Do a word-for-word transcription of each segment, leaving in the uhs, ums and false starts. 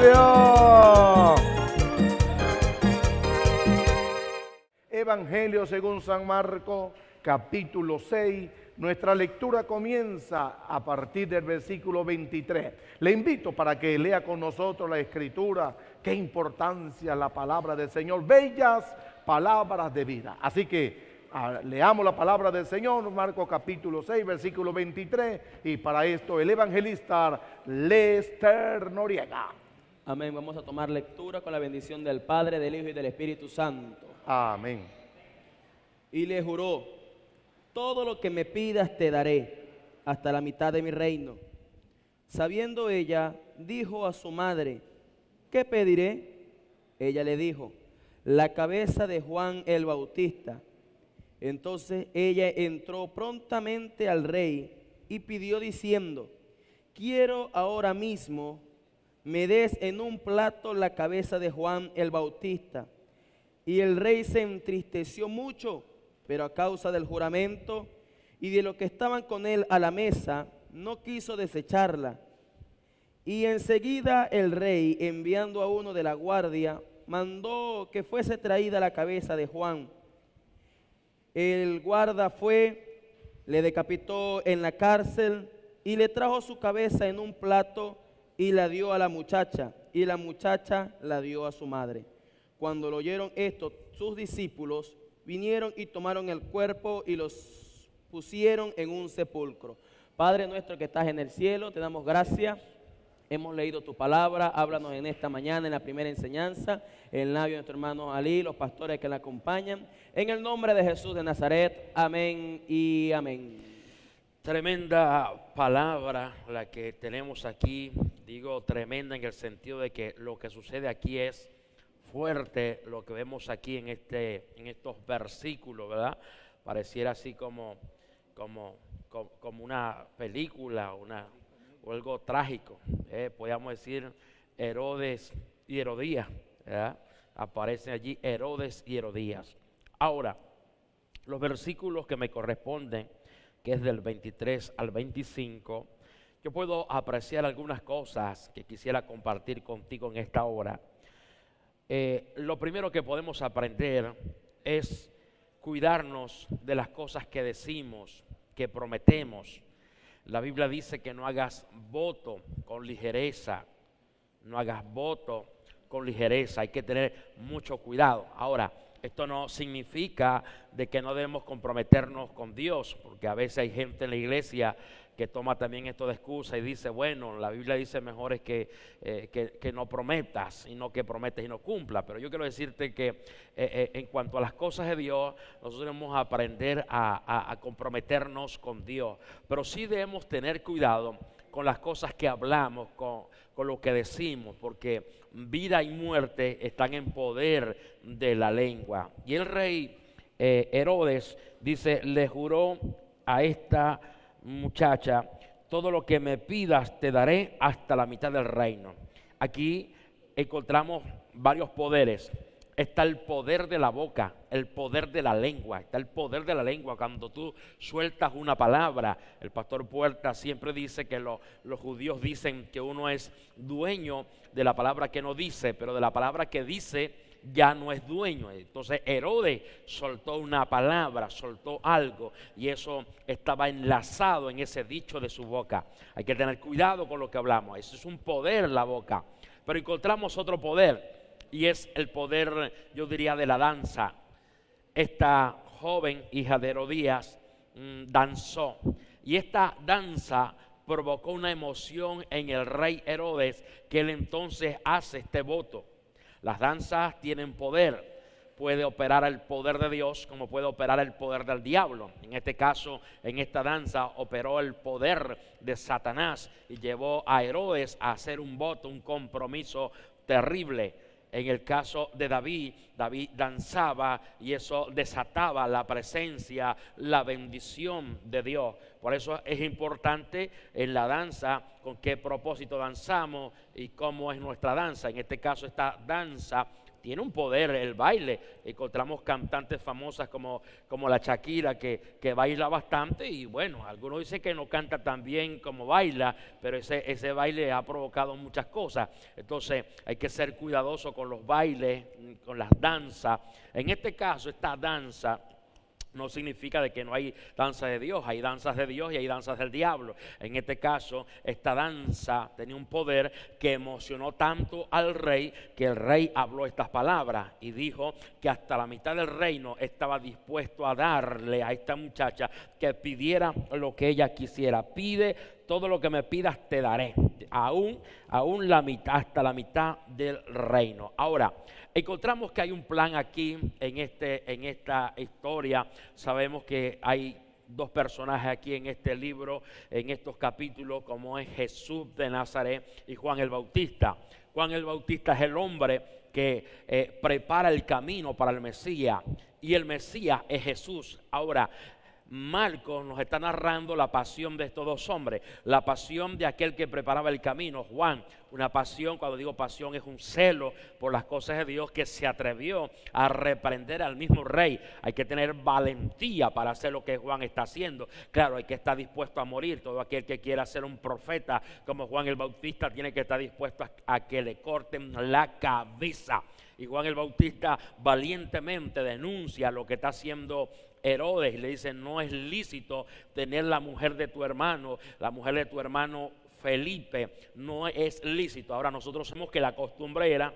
a Dios. Evangelio según San Marcos, capítulo seis. Nuestra lectura comienza a partir del versículo veintitrés. Le invito para que lea con nosotros la Escritura. Qué importancia la palabra del Señor. Bellas palabras de vida. Así que leamos la palabra del Señor, Marcos capítulo seis, versículo veintitrés, y para esto el evangelista Lester Noriega. Amén. Vamos a tomar lectura con la bendición del Padre, del Hijo y del Espíritu Santo. Amén. Y le juró: todo lo que me pidas te daré, hasta la mitad de mi reino. Sabiendo ella, dijo a su madre: ¿qué pediré? Ella le dijo: la cabeza de Juan el Bautista. Entonces ella entró prontamente al rey y pidió diciendo: quiero ahora mismo me des en un plato la cabeza de Juan el Bautista. Y el rey se entristeció mucho, pero a causa del juramento y de los que estaban con él a la mesa, no quiso desecharla. Y enseguida el rey, enviando a uno de la guardia, mandó que fuese traída la cabeza de Juan. El guarda fue, le decapitó en la cárcel y le trajo su cabeza en un plato y la dio a la muchacha, y la muchacha la dio a su madre. Cuando lo oyeron esto, sus discípulos vinieron y tomaron el cuerpo y los pusieron en un sepulcro. Padre nuestro que estás en el cielo, te damos gracias. Hemos leído tu palabra, háblanos en esta mañana, en la primera enseñanza, en labios de nuestro hermano Ali, los pastores que la acompañan. En el nombre de Jesús de Nazaret, amén y amén. Tremenda palabra la que tenemos aquí, digo tremenda en el sentido de que lo que sucede aquí es fuerte, lo que vemos aquí en, este, en estos versículos, ¿verdad? Pareciera así como, como, como una película, una... o algo trágico, eh, podríamos decir Herodes y Herodías, ¿verdad? Aparecen allí Herodes y Herodías. Ahora, los versículos que me corresponden, que es del veintitrés al veinticinco, yo puedo apreciar algunas cosas que quisiera compartir contigo en esta hora. Eh, lo primero que podemos aprender es cuidarnos de las cosas que decimos, que prometemos. La Biblia dice que no hagas voto con ligereza, no hagas voto con ligereza, hay que tener mucho cuidado. Ahora, esto no significa de que no debemos comprometernos con Dios, porque a veces hay gente en la iglesia que toma también esto de excusa y dice, bueno, la Biblia dice mejor es que, eh, que, que no prometas, y no que prometes y no cumpla. Pero yo quiero decirte que eh, eh, en cuanto a las cosas de Dios, nosotros debemos aprender a, a, a comprometernos con Dios. Pero sí debemos tener cuidado con las cosas que hablamos, con, con lo que decimos, porque vida y muerte están en poder de la lengua. Y el rey eh, Herodes dice, le juró a esta muchacha, todo lo que me pidas te daré hasta la mitad del reino. Aquí encontramos varios poderes. Está el poder de la boca, el poder de la lengua, está el poder de la lengua. Cuando tú sueltas una palabra, el pastor Puertas siempre dice que lo, los judíos dicen que uno es dueño de la palabra que no dice, pero de la palabra que dice ya no es dueño. Entonces Herodes soltó una palabra, soltó algo, y eso estaba enlazado en ese dicho de su boca. Hay que tener cuidado con lo que hablamos, eso es un poder la boca. Pero encontramos otro poder, y es el poder, yo diría, de la danza. Esta joven hija de Herodías mmm, danzó, y esta danza provocó una emoción en el rey Herodes, que él entonces hace este voto. Las danzas tienen poder. Puede operar el poder de Dios como puede operar el poder del diablo. En este caso, en esta danza operó el poder de Satanás y llevó a Herodes a hacer un voto, un compromiso terrible. En el caso de David, David danzaba y eso desataba la presencia, la bendición de Dios. Por eso es importante en la danza con qué propósito danzamos y cómo es nuestra danza. En este caso esta danza tiene un poder el baile. Encontramos cantantes famosas como, como la Shakira que, que baila bastante, y bueno, algunos dicen que no canta tan bien como baila, pero ese, ese baile ha provocado muchas cosas. Entonces hay que ser cuidadoso con los bailes, con las danzas. En este caso, esta danza no significa de que no hay danza de Dios. Hay danzas de Dios y hay danzas del diablo. En este caso, esta danza tenía un poder que emocionó tanto al rey, que el rey habló estas palabras y dijo que hasta la mitad del reino estaba dispuesto a darle a esta muchacha, que pidiera lo que ella quisiera. Pide todo lo que me pidas, te daré, aún, aún la mitad, hasta la mitad del reino. Ahora, encontramos que hay un plan aquí en, este, en esta historia. Sabemos que hay dos personajes aquí en este libro, en estos capítulos, como es Jesús de Nazaret y Juan el Bautista. Juan el Bautista es el hombre que eh, prepara el camino para el Mesías, y el Mesías es Jesús. Ahora, Marcos nos está narrando la pasión de estos dos hombres, la pasión de aquel que preparaba el camino, Juan. Una pasión, cuando digo pasión, es un celo por las cosas de Dios, que se atrevió a reprender al mismo rey. Hay que tener valentía para hacer lo que Juan está haciendo. Claro, hay que estar dispuesto a morir. Todo aquel que quiera ser un profeta como Juan el Bautista tiene que estar dispuesto a, a que le corten la cabeza. Y Juan el Bautista valientemente denuncia lo que está haciendo Herodes, y le dice: no es lícito tener la mujer de tu hermano, la mujer de tu hermano Felipe, no es lícito. Ahora, nosotros sabemos que la costumbre era,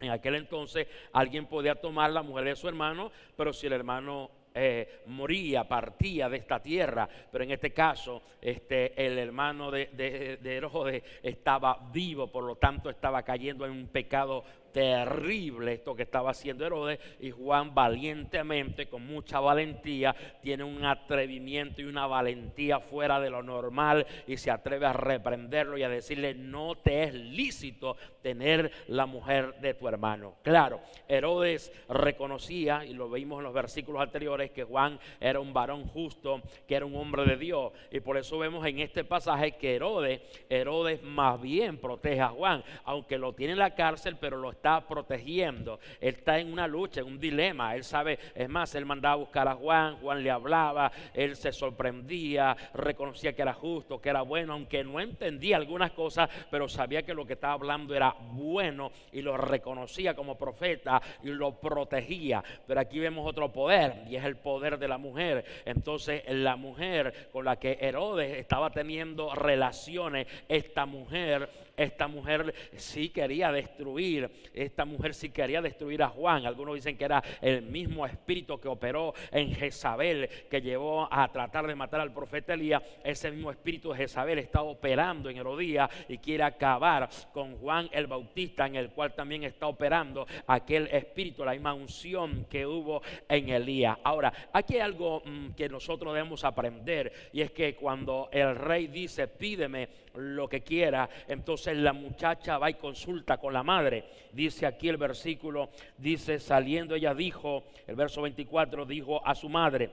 en aquel entonces, alguien podía tomar la mujer de su hermano, pero si el hermano eh, moría, partía de esta tierra. Pero en este caso, este, el hermano de, de, de Herodes estaba vivo, por lo tanto estaba cayendo en un pecado terrible esto que estaba haciendo Herodes. Y Juan, valientemente, con mucha valentía, tiene un atrevimiento y una valentía fuera de lo normal, y se atreve a reprenderlo y a decirle: no te es lícito tener la mujer de tu hermano. Claro, Herodes reconocía, y lo vimos en los versículos anteriores, que Juan era un varón justo, que era un hombre de Dios, y por eso vemos en este pasaje que Herodes, Herodes más bien protege a Juan, aunque lo tiene en la cárcel, pero lo está está protegiendo. Él está en una lucha, en un dilema. Él sabe, es más, él mandaba a buscar a Juan, Juan le hablaba, él se sorprendía, reconocía que era justo, que era bueno, aunque no entendía algunas cosas, pero sabía que lo que estaba hablando era bueno, y lo reconocía como profeta y lo protegía. Pero aquí vemos otro poder, y es el poder de la mujer. Entonces, la mujer con la que Herodes estaba teniendo relaciones, esta mujer, esta mujer sí quería destruir, esta mujer sí quería destruir a Juan. Algunos dicen que era el mismo espíritu que operó en Jezabel, que llevó a tratar de matar al profeta Elías. Ese mismo espíritu de Jezabel está operando en Herodías y quiere acabar con Juan el Bautista, en el cual también está operando aquel espíritu, la misma unción que hubo en Elías. Ahora, aquí hay algo mmm, que nosotros debemos aprender, y es que cuando el rey dice: pídeme lo que quiera, entonces la muchacha va y consulta con la madre. Dice aquí el versículo, dice: saliendo ella dijo, el verso veinticuatro, dijo a su madre: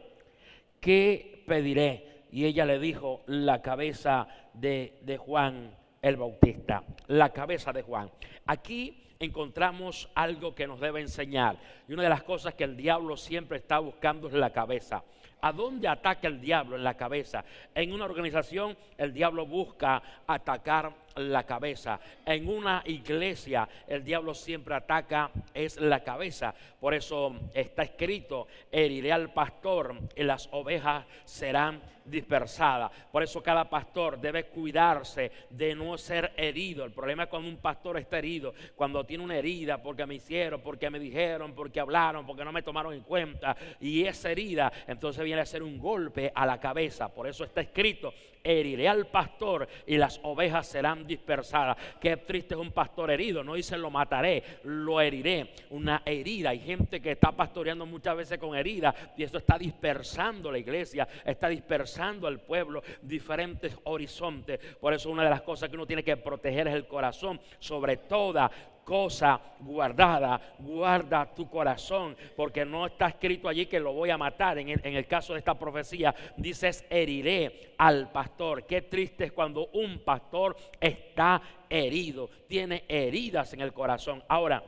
¿qué pediré? Y ella le dijo: la cabeza de, de Juan el Bautista, la cabeza de Juan. Aquí encontramos algo que nos debe enseñar, y una de las cosas que el diablo siempre está buscando es la cabeza. ¿A dónde ataca el diablo? En la cabeza. En una organización, el diablo busca atacar la cabeza. En una iglesia, el diablo siempre ataca es la cabeza. Por eso está escrito: heriré al pastor y las ovejas serán dispersadas. Por eso cada pastor debe cuidarse de no ser herido. El problema es cuando un pastor está herido, cuando tiene una herida, porque me hicieron, porque me dijeron, porque hablaron, porque no me tomaron en cuenta, y esa herida entonces viene a ser un golpe a la cabeza. Por eso está escrito: heriré al pastor y las ovejas serán dispersadas. Qué triste es un pastor herido. No dice lo mataré, lo heriré. Una herida. Hay gente que está pastoreando muchas veces con heridas, y esto está dispersando la iglesia, está dispersando al pueblo, diferentes horizontes. Por eso una de las cosas que uno tiene que proteger es el corazón. Sobre toda cosa guardada, guarda tu corazón, porque no está escrito allí que lo voy a matar. En el, en el caso de esta profecía, dices: heriré al pastor. Qué triste es cuando un pastor está herido, tiene heridas en el corazón. Ahora,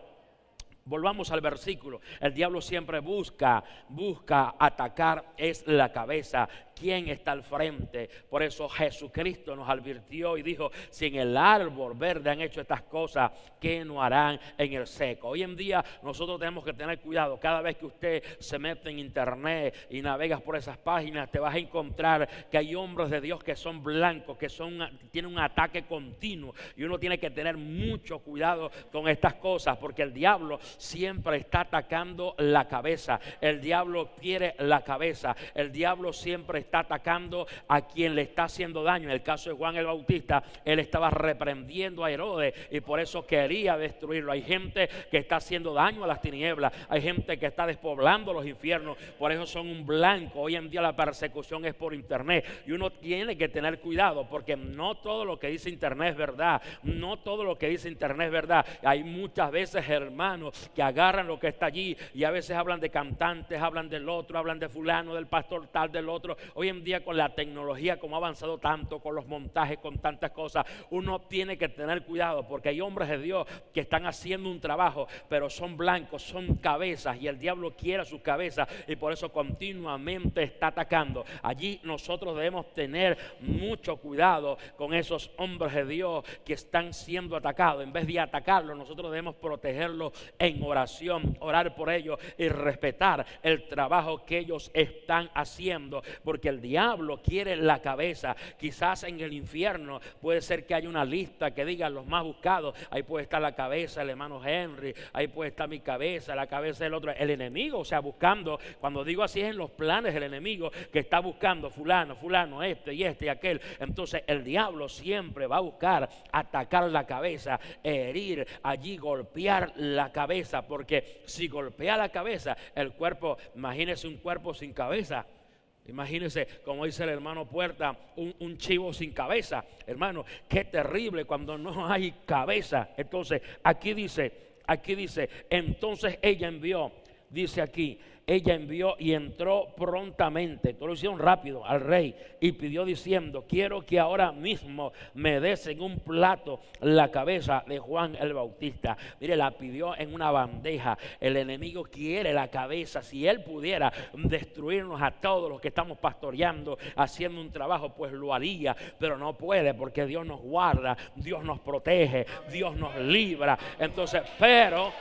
Volvamos al versículo. El diablo siempre busca, busca atacar es la cabeza. ¿Quién está al frente? Por eso Jesucristo nos advirtió y dijo: si en el árbol verde han hecho estas cosas, ¿qué no harán en el seco? Hoy en día nosotros tenemos que tener cuidado. Cada vez que usted se mete en internet y navegas por esas páginas, te vas a encontrar que hay hombres de Dios que son blancos, que son, tienen un ataque continuo, y uno tiene que tener mucho cuidado con estas cosas, porque el diablo siempre está atacando la cabeza. El diablo quiere la cabeza. El diablo siempre está atacando a quien le está haciendo daño. En el caso de Juan el Bautista, él estaba reprendiendo a Herodes y por eso quería destruirlo. Hay gente que está haciendo daño a las tinieblas, hay gente que está despoblando los infiernos, por eso son un blanco. Hoy en día la persecución es por internet y uno tiene que tener cuidado, porque no todo lo que dice internet es verdad. No todo lo que dice internet es verdad. Hay muchas veces hermanos que agarran lo que está allí, y a veces hablan de cantantes, hablan del otro, hablan de fulano, del pastor tal, del otro. Hoy en día, con la tecnología como ha avanzado tanto, con los montajes, con tantas cosas, uno tiene que tener cuidado, porque hay hombres de Dios que están haciendo un trabajo, pero son blancos, son cabezas, y el diablo quiere sus cabezas y por eso continuamente está atacando. Allí nosotros debemos tener mucho cuidado con esos hombres de Dios que están siendo atacados. En vez de atacarlos, nosotros debemos protegerlos en oración, orar por ellos y respetar el trabajo que ellos están haciendo, porque el diablo quiere la cabeza. Quizás en el infierno puede ser que haya una lista que diga los más buscados. Ahí puede estar la cabeza del hermano Henry, ahí puede estar mi cabeza, la cabeza del otro. El enemigo, o sea, buscando, cuando digo así, es en los planes del enemigo, que está buscando fulano, fulano, este y este y aquel. Entonces el diablo siempre va a buscar atacar la cabeza, herir allí, golpear la cabeza, porque si golpea la cabeza, el cuerpo, imagínese un cuerpo sin cabeza. Imagínense, como dice el hermano Puerta, un, un chivo sin cabeza. Hermano, qué terrible cuando no hay cabeza. Entonces, aquí dice, aquí dice, entonces ella envió, dice aquí, ella envió y entró prontamente, todo lo hicieron rápido, al rey, y pidió diciendo: quiero que ahora mismo me des en un plato la cabeza de Juan el Bautista. Mire, la pidió en una bandeja. El enemigo quiere la cabeza. Si él pudiera destruirnos a todos los que estamos pastoreando, haciendo un trabajo, pues lo haría, pero no puede, porque Dios nos guarda, Dios nos protege, Dios nos libra. Entonces, pero,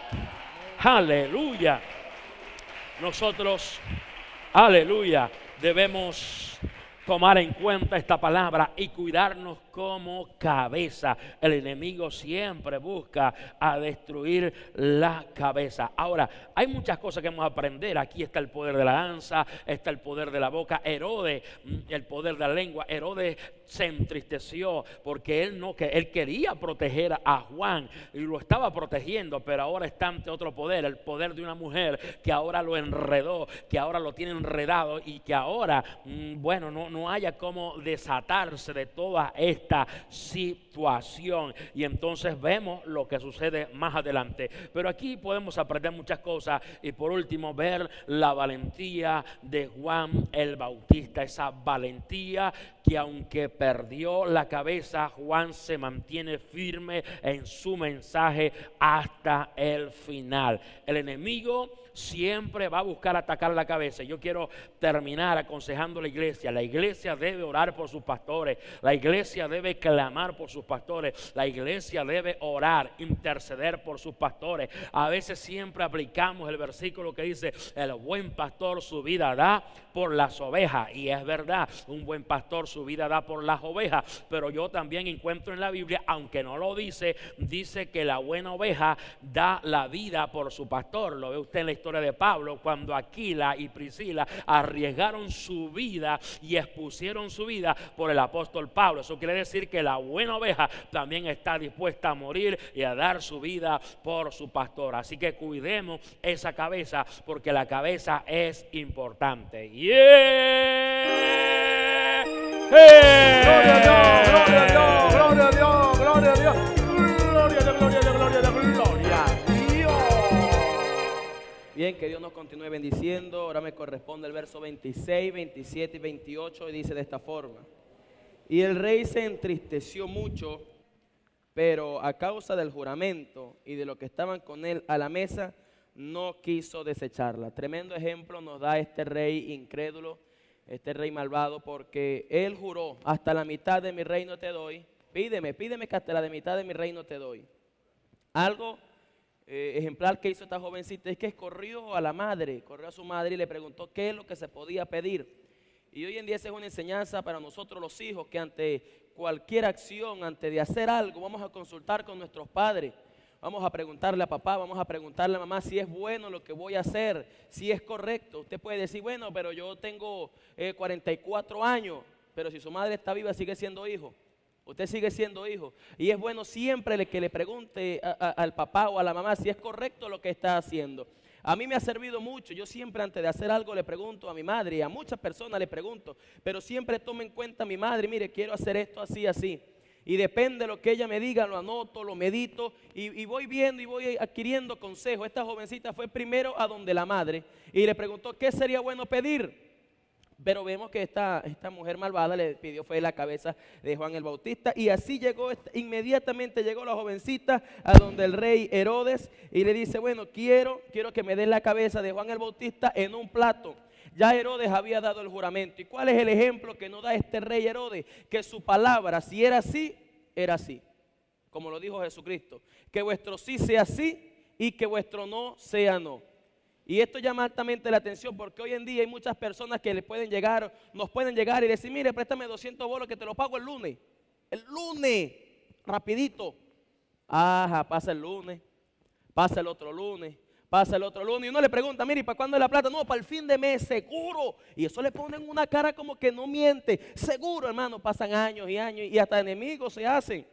aleluya, nosotros, aleluya, debemos tomar en cuenta esta palabra y cuidarnos como cabeza. El enemigo siempre busca a destruir la cabeza. Ahora, hay muchas cosas que vamos a aprender. Aquí está el poder de la danza, está el poder de la boca. Herodes, el poder de la lengua. Herodes se entristeció porque él no, que él quería proteger a Juan y lo estaba protegiendo, pero ahora está ante otro poder, el poder de una mujer que ahora lo enredó, que ahora lo tiene enredado y que ahora, bueno, no, no haya cómo desatarse de toda esta situación. Y entonces vemos lo que sucede más adelante, pero aquí podemos aprender muchas cosas. Y por último, ver la valentía de Juan el Bautista, esa valentía que, aunque perdió la cabeza, Juan se mantiene firme en su mensaje hasta el final. El enemigo siempre va a buscar atacar la cabeza. Yo quiero terminar aconsejando a la iglesia. La iglesia debe orar por sus pastores, la iglesia debe clamar por sus pastores, la iglesia debe orar, interceder por sus pastores. A veces siempre aplicamos el versículo que dice: el buen pastor su vida da por las ovejas. Y es verdad, un buen pastor su vida da por las ovejas, pero yo también encuentro en la Biblia, aunque no lo dice, dice que la buena oveja da la vida por su pastor. Lo ve usted en la historia de Pablo, cuando Aquila y Priscila arriesgaron su vida y expusieron su vida por el apóstol Pablo. Eso quiere decir que la buena oveja también está dispuesta a morir y a dar su vida por su pastor. Así que cuidemos esa cabeza, porque la cabeza es importante. ¡Yeah! ¡Hey! ¡Gloria a Dios! ¡Gloria a Dios! ¡Gloria a Dios! ¡Gloria a Dios! ¡Gloria a Dios! ¡Gloria a Dios! Bien, que Dios nos continúe bendiciendo. Ahora me corresponde el verso veintiséis, veintisiete y veintiocho, y dice de esta forma: y el rey se entristeció mucho, pero a causa del juramento y de lo que estaban con él a la mesa, no quiso desecharla. Tremendo ejemplo nos da este rey incrédulo, este rey malvado, porque él juró: hasta la mitad de mi reino te doy. Pídeme, pídeme que hasta la mitad de mi reino te doy. Algo eh, ejemplar que hizo esta jovencita es que corrió a la madre, corrió a su madre y le preguntó qué es lo que se podía pedir. Y hoy en día esa es una enseñanza para nosotros los hijos, que ante cualquier acción, antes de hacer algo, vamos a consultar con nuestros padres. Vamos a preguntarle a papá, vamos a preguntarle a mamá si es bueno lo que voy a hacer, si es correcto. Usted puede decir: bueno, pero yo tengo eh, cuarenta y cuatro años, pero si su madre está viva sigue siendo hijo. Usted sigue siendo hijo. Y es bueno siempre que le pregunte a, a, al papá o a la mamá si es correcto lo que está haciendo. A mí me ha servido mucho. Yo siempre antes de hacer algo le pregunto a mi madre, y a muchas personas le pregunto, pero siempre tomo en cuenta a mi madre: mire, quiero hacer esto así, así. Y depende de lo que ella me diga, lo anoto, lo medito y, y voy viendo y voy adquiriendo consejos. Esta jovencita fue primero a donde la madre y le preguntó qué sería bueno pedir. Pero vemos que esta, esta mujer malvada le pidió fue la cabeza de Juan el Bautista, y así llegó, inmediatamente llegó la jovencita a donde el rey Herodes y le dice: bueno, quiero, quiero que me den la cabeza de Juan el Bautista en un plato. Ya Herodes había dado el juramento. ¿Y cuál es el ejemplo que nos da este rey Herodes? Que su palabra, si era así, era así. Como lo dijo Jesucristo: que vuestro sí sea sí y que vuestro no sea no. Y esto llama altamente la atención, porque hoy en día hay muchas personas que le pueden llegar, nos pueden llegar y decir: mire, préstame doscientos bolos que te lo pago el lunes. El lunes, rapidito. Ajá, pasa el lunes, pasa el otro lunes. Pasa el otro lunes y uno le pregunta: mire, ¿y para cuándo es la plata? No, para el fin de mes, seguro. Y eso le ponen una cara como que no miente. Seguro, hermano, pasan años y años y hasta enemigos se hacen.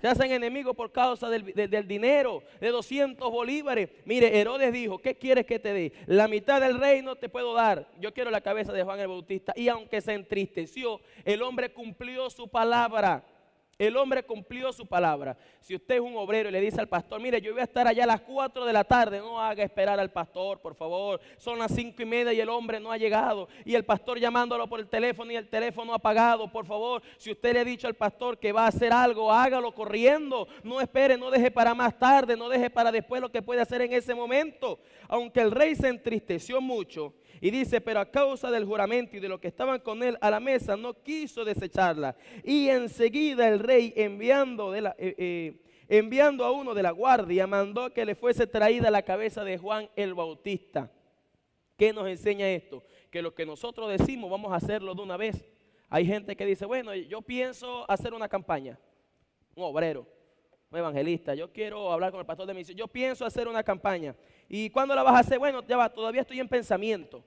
Se hacen enemigos por causa del, de, del dinero, de doscientos bolívares. Mire, Herodes dijo: ¿qué quieres que te dé? La mitad del reino te puedo dar. Yo quiero la cabeza de Juan el Bautista. Y aunque se entristeció, el hombre cumplió su palabra. El hombre cumplió su palabra. Si usted es un obrero y le dice al pastor: mire, yo voy a estar allá a las cuatro de la tarde. No haga esperar al pastor, por favor. Son las cinco y media y el hombre no ha llegado. Y el pastor llamándolo por el teléfono y el teléfono apagado. Por favor, si usted le ha dicho al pastor que va a hacer algo, hágalo corriendo. No espere, no deje para más tarde, no deje para después lo que puede hacer en ese momento. Aunque el rey se entristeció mucho, y dice: pero a causa del juramento y de los que estaban con él a la mesa, no quiso desecharla. Y enseguida el rey, enviando, de la, eh, eh, enviando a uno de la guardia, mandó que le fuese traída la cabeza de Juan el Bautista. ¿Qué nos enseña esto? Que lo que nosotros decimos vamos a hacerlo de una vez. Hay gente que dice: bueno, yo pienso hacer una campaña. Un obrero, un evangelista: yo quiero hablar con el pastor de mi iglesia, yo pienso hacer una campaña. ¿Y cuándo la vas a hacer? Bueno, ya va, todavía estoy en pensamiento.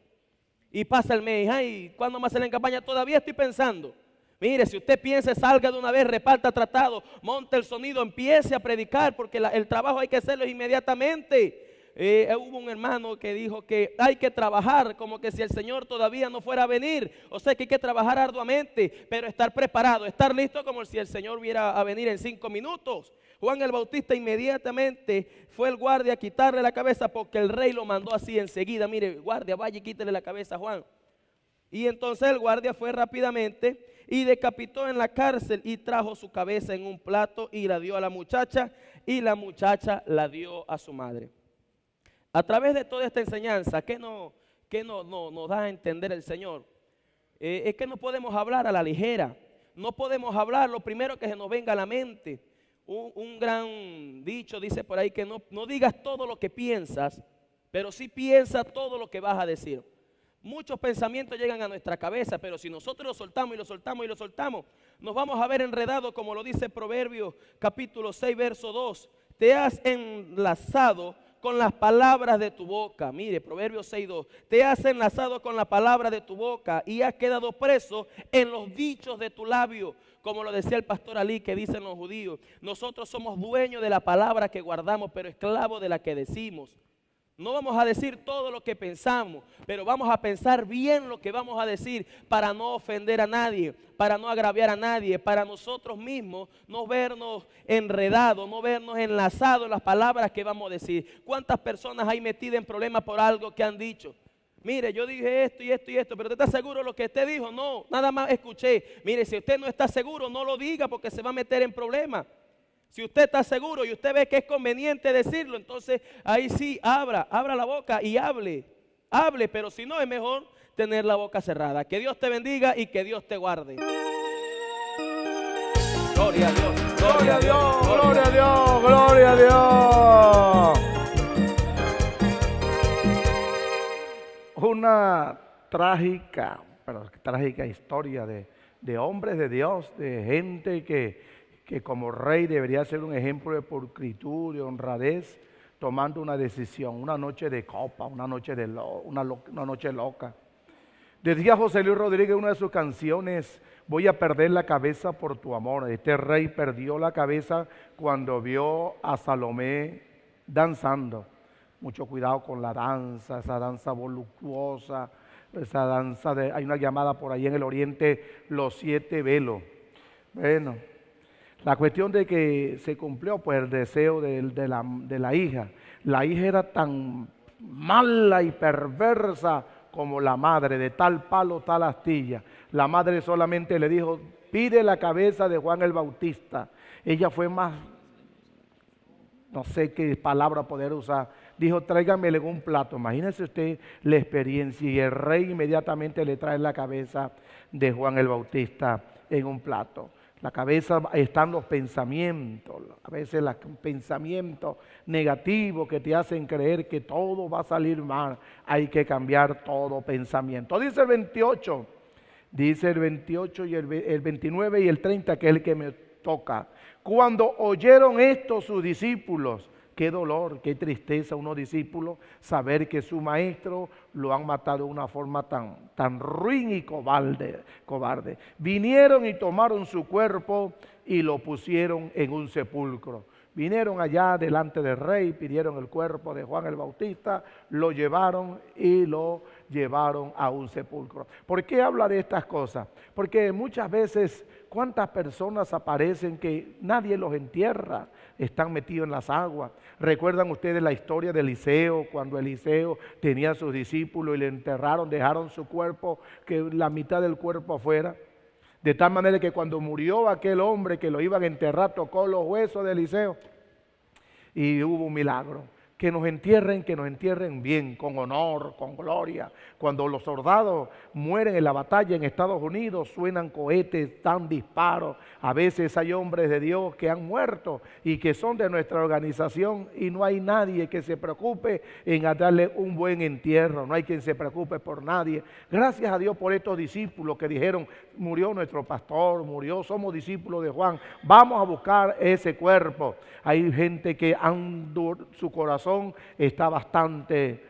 Y pasa el mes: ay, ¿cuándo más sale en campaña? Todavía estoy pensando. Mire, si usted piensa, salga de una vez, reparta tratado, monte el sonido, empiece a predicar, porque la, el trabajo hay que hacerlo inmediatamente. Eh, hubo un hermano que dijo que hay que trabajar como que si el Señor todavía no fuera a venir. O sea que hay que trabajar arduamente, pero estar preparado, estar listo como si el Señor viera a venir en cinco minutos. Juan el Bautista inmediatamente fue el guardia a quitarle la cabeza, porque el rey lo mandó así enseguida: mire, guardia, vaya y quítale la cabeza a Juan. Y entonces el guardia fue rápidamente y decapitó en la cárcel y trajo su cabeza en un plato y la dio a la muchacha, y la muchacha la dio a su madre. A través de toda esta enseñanza, ¿qué no, qué no, no, nos da a entender el Señor? Eh, es que no podemos hablar a la ligera, no podemos hablar lo primero que se nos venga a la mente. Un, un gran dicho dice por ahí que no, no digas todo lo que piensas, pero sí piensa todo lo que vas a decir. Muchos pensamientos llegan a nuestra cabeza, pero si nosotros los soltamos y los soltamos y los soltamos, nos vamos a ver enredados, como lo dice Proverbios capítulo seis, verso dos. Te has enlazado con las palabras de tu boca. Mire, Proverbios seis dos. Te has enlazado con la palabra de tu boca y has quedado preso en los dichos de tu labio. Como lo decía el pastor Ali, que dicen los judíos: nosotros somos dueños de la palabra que guardamos, pero esclavos de la que decimos. No vamos a decir todo lo que pensamos, pero vamos a pensar bien lo que vamos a decir para no ofender a nadie, para no agraviar a nadie, para nosotros mismos no vernos enredados, no vernos enlazados en las palabras que vamos a decir. ¿Cuántas personas hay metidas en problemas por algo que han dicho? Mire, yo dije esto y esto y esto, pero ¿usted está seguro de lo que usted dijo? No, nada más escuché. Mire, si usted no está seguro, no lo diga, porque se va a meter en problemas. Si usted está seguro y usted ve que es conveniente decirlo, entonces ahí sí, abra, abra la boca y hable, hable, pero si no, es mejor tener la boca cerrada. Que Dios te bendiga y que Dios te guarde. Gloria a Dios, gloria a Dios, gloria a Dios, gloria a Dios. Una trágica, pero trágica historia de, de hombres de Dios, de gente que... que como rey debería ser un ejemplo de pulcritud, de honradez, tomando una decisión, una noche de copa, una noche, de lo, una lo, una noche loca. Decía José Luis Rodríguez en una de sus canciones, voy a perder la cabeza por tu amor. Este rey perdió la cabeza cuando vio a Salomé danzando. Mucho cuidado con la danza, esa danza voluptuosa, esa danza de, hay una llamada por ahí en el oriente, los siete velos. Bueno, la cuestión de que se cumplió pues el deseo de, de, la, de la hija. La hija era tan mala y perversa como la madre, de tal palo, tal astilla. La madre solamente le dijo, pide la cabeza de Juan el Bautista. Ella fue más, no sé qué palabra poder usar, dijo, tráigamele en un plato. Imagínese usted la experiencia, y el rey inmediatamente le trae la cabeza de Juan el Bautista en un plato. La cabeza están los pensamientos, a veces los pensamientos negativos que te hacen creer que todo va a salir mal. Hay que cambiar todo pensamiento. Dice el veintiocho, dice el veintiocho y el, el veintinueve y el treinta, que es el que me toca. Cuando oyeron esto sus discípulos, qué dolor, qué tristeza unos discípulos, saber que su maestro lo han matado de una forma tan, tan ruin y cobarde, cobarde. Vinieron y tomaron su cuerpo y lo pusieron en un sepulcro. Vinieron allá delante del rey, pidieron el cuerpo de Juan el Bautista, lo llevaron y lo llevaron a un sepulcro. ¿Por qué habla de estas cosas? Porque muchas veces, ¿cuántas personas aparecen que nadie los entierra? Están metidos en las aguas. ¿Recuerdan ustedes la historia de Eliseo? Cuando Eliseo tenía a sus discípulos y le enterraron, dejaron su cuerpo, que la mitad del cuerpo afuera. De tal manera que cuando murió aquel hombre que lo iban a enterrar, tocó los huesos de Eliseo y hubo un milagro. Que nos entierren, que nos entierren bien, con honor, con gloria. Cuando los soldados mueren en la batalla en Estados Unidos, suenan cohetes, dan disparos. A veces hay hombres de Dios que han muerto y que son de nuestra organización y no hay nadie que se preocupe en darle un buen entierro. No hay quien se preocupe por nadie. Gracias a Dios por estos discípulos que dijeron, murió nuestro pastor, murió, somos discípulos de Juan, vamos a buscar ese cuerpo. Hay gente que han, su corazón está bastante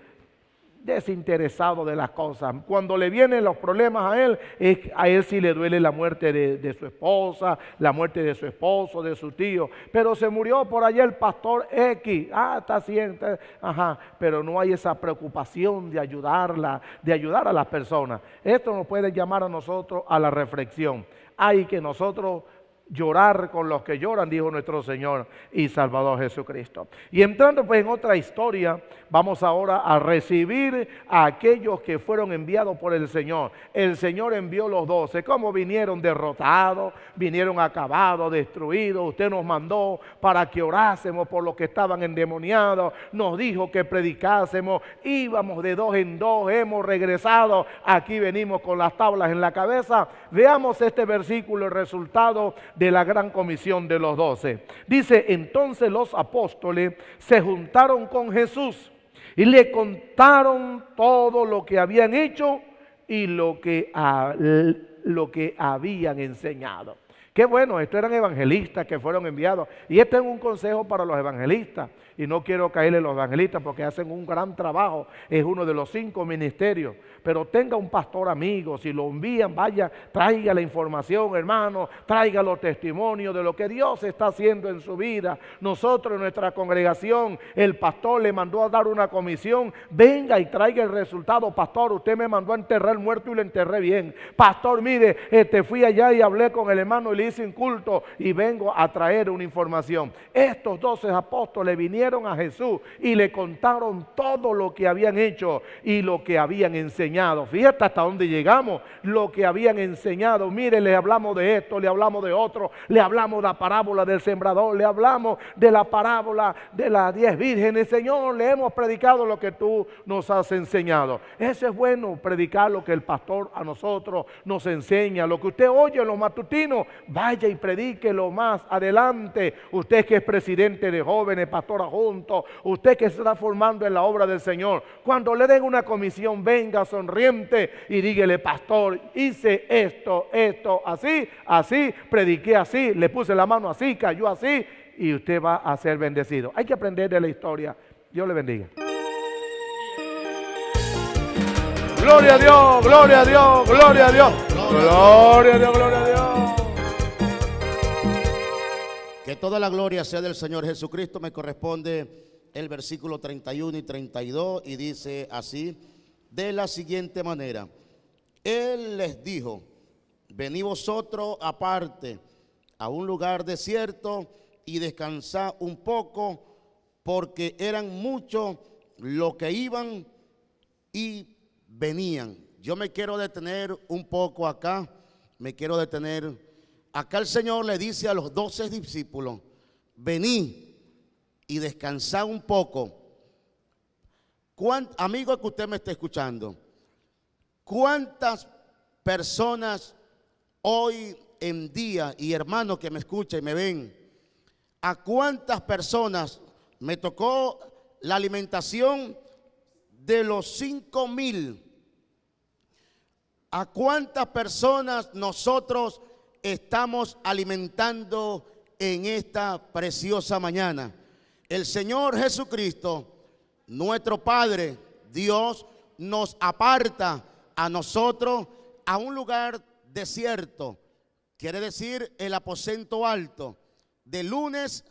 desinteresado de las cosas. Cuando le vienen los problemas a él, es, a él sí le duele la muerte de, de su esposa, la muerte de su esposo, de su tío, pero se murió por allá el pastor X, ah, está siempre, ajá, pero no hay esa preocupación de ayudarla, de ayudar a las personas. Esto nos puede llamar a nosotros a la reflexión. Hay que nosotros llorar con los que lloran, dijo nuestro Señor y Salvador Jesucristo. Y entrando pues en otra historia, vamos ahora a recibir a aquellos que fueron enviados por el Señor. El Señor envió los doce. ¿Cómo vinieron? Derrotados, vinieron acabados, destruidos. Usted nos mandó para que orásemos por los que estaban endemoniados, nos dijo que predicásemos, íbamos de dos en dos, hemos regresado, aquí venimos con las tablas en la cabeza. Veamos este versículo, el resultado de la gran comisión de los doce. Dice, entonces los apóstoles se juntaron con Jesús y le contaron todo lo que habían hecho y lo que, a, lo que habían enseñado. Qué bueno, estos eran evangelistas que fueron enviados. Y este es un consejo para los evangelistas. Y no quiero caerle a los evangelistas porque hacen un gran trabajo. Es uno de los cinco ministerios. Pero tenga un pastor amigo. Si lo envían, vaya, traiga la información, hermano. Traiga los testimonios de lo que Dios está haciendo en su vida. Nosotros, en nuestra congregación, el pastor le mandó a dar una comisión. Venga y traiga el resultado. Pastor, usted me mandó a enterrar muerto y lo enterré bien. Pastor, mire, este, fui allá y hablé con el hermano Elías realice un culto y vengo a traer una información. Estos doce apóstoles vinieron a Jesús y le contaron todo lo que habían hecho y lo que habían enseñado. Fíjate hasta dónde llegamos, lo que habían enseñado. Mire, le hablamos de esto, le hablamos de otro, le hablamos de la parábola del sembrador, le hablamos de la parábola de las diez vírgenes. Señor, le hemos predicado lo que tú nos has enseñado. Eso es bueno, predicar lo que el pastor a nosotros nos enseña, lo que usted oye en los matutinos, vaya y predíquelo más adelante. Usted que es presidente de jóvenes, pastora junto, usted que se está formando en la obra del Señor, cuando le den una comisión, venga sonriente y dígale: pastor, hice esto, esto, así, así, prediqué así, le puse la mano así, cayó así, y usted va a ser bendecido. Hay que aprender de la historia. Dios le bendiga. Gloria a Dios, gloria a Dios, gloria a Dios, gloria a Dios, gloria a Dios. Que toda la gloria sea del Señor Jesucristo. Me corresponde el versículo treinta y uno y treinta y dos y dice así, de la siguiente manera. Él les dijo: venid vosotros aparte a un lugar desierto y descansad un poco, porque eran muchos los que iban y venían. Yo me quiero detener un poco acá, me quiero detener. Acá el Señor le dice a los doce discípulos: venid y descansad un poco. Amigo que usted me está escuchando, ¿cuántas personas hoy en día, y hermanos que me escuchan y me ven, a cuántas personas me tocó la alimentación de los cinco mil? ¿A cuántas personas nosotros estamos alimentando en esta preciosa mañana? El Señor Jesucristo, nuestro Padre, Dios, nos aparta a nosotros a un lugar desierto, quiere decir el aposento alto. De lunes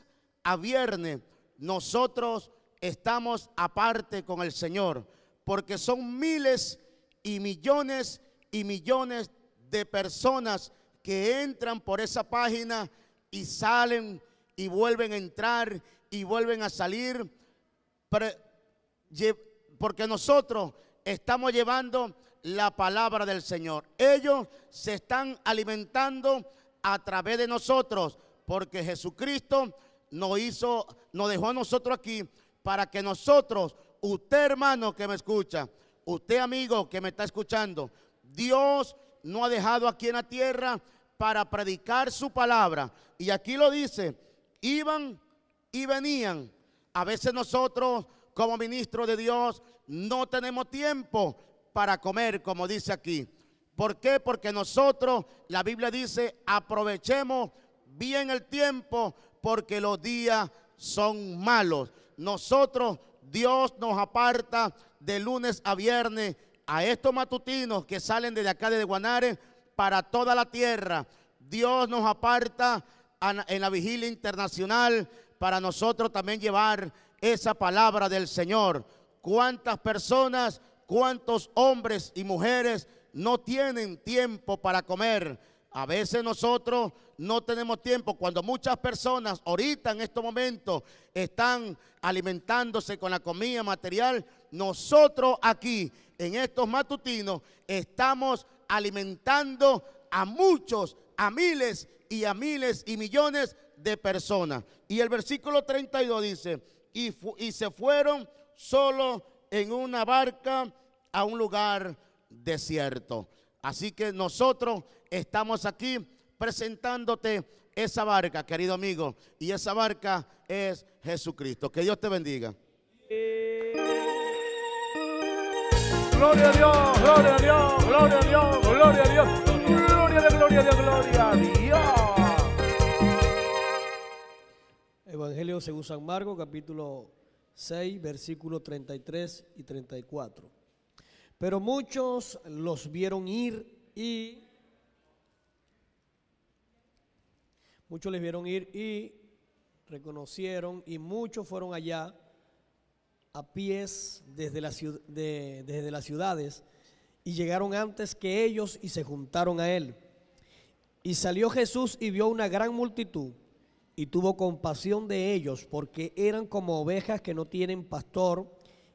a viernes nosotros estamos aparte con el Señor, porque son miles y millones y millones de personas que entran por esa página y salen y vuelven a entrar y vuelven a salir, porque nosotros estamos llevando la palabra del Señor. Ellos se están alimentando a través de nosotros, porque Jesucristo nos hizo, nos dejó a nosotros aquí para que nosotros, usted hermano que me escucha, usted amigo que me está escuchando, Dios no ha dejado aquí en la tierra para predicar su palabra. Y aquí lo dice, iban y venían. A veces nosotros como ministros de Dios no tenemos tiempo para comer, como dice aquí. ¿Por qué? Porque nosotros, la Biblia dice, aprovechemos bien el tiempo porque los días son malos. Nosotros, Dios nos aparta de lunes a viernes a estos matutinos que salen desde acá de Guanare para toda la tierra. Dios nos aparta en la vigilia internacional para nosotros también llevar esa palabra del Señor. ¿Cuántas personas, cuántos hombres y mujeres no tienen tiempo para comer? A veces nosotros no tenemos tiempo. Cuando muchas personas ahorita en estos momentos están alimentándose con la comida material, nosotros aquí en estos matutinos estamos alimentando a muchos, a miles y a miles y millones de personas. Y el versículo treinta y dos dice, y, y se fueron solos en una barca a un lugar desierto. Así que nosotros estamos aquí presentándote esa barca, querido amigo, y esa barca es Jesucristo. Que Dios te bendiga. Gloria a Dios, gloria a Dios, gloria a Dios, gloria a Dios, gloria a Dios, gloria a Dios, gloria a Dios. Evangelio según San Marcos, capítulo seis, versículos treinta y tres y treinta y cuatro. Pero muchos los vieron ir y... Muchos les vieron ir y reconocieron, y muchos fueron allá a pies desde, la, de, desde las ciudades, y llegaron antes que ellos y se juntaron a él. Y salió Jesús y vio una gran multitud y tuvo compasión de ellos, porque eran como ovejas que no tienen pastor,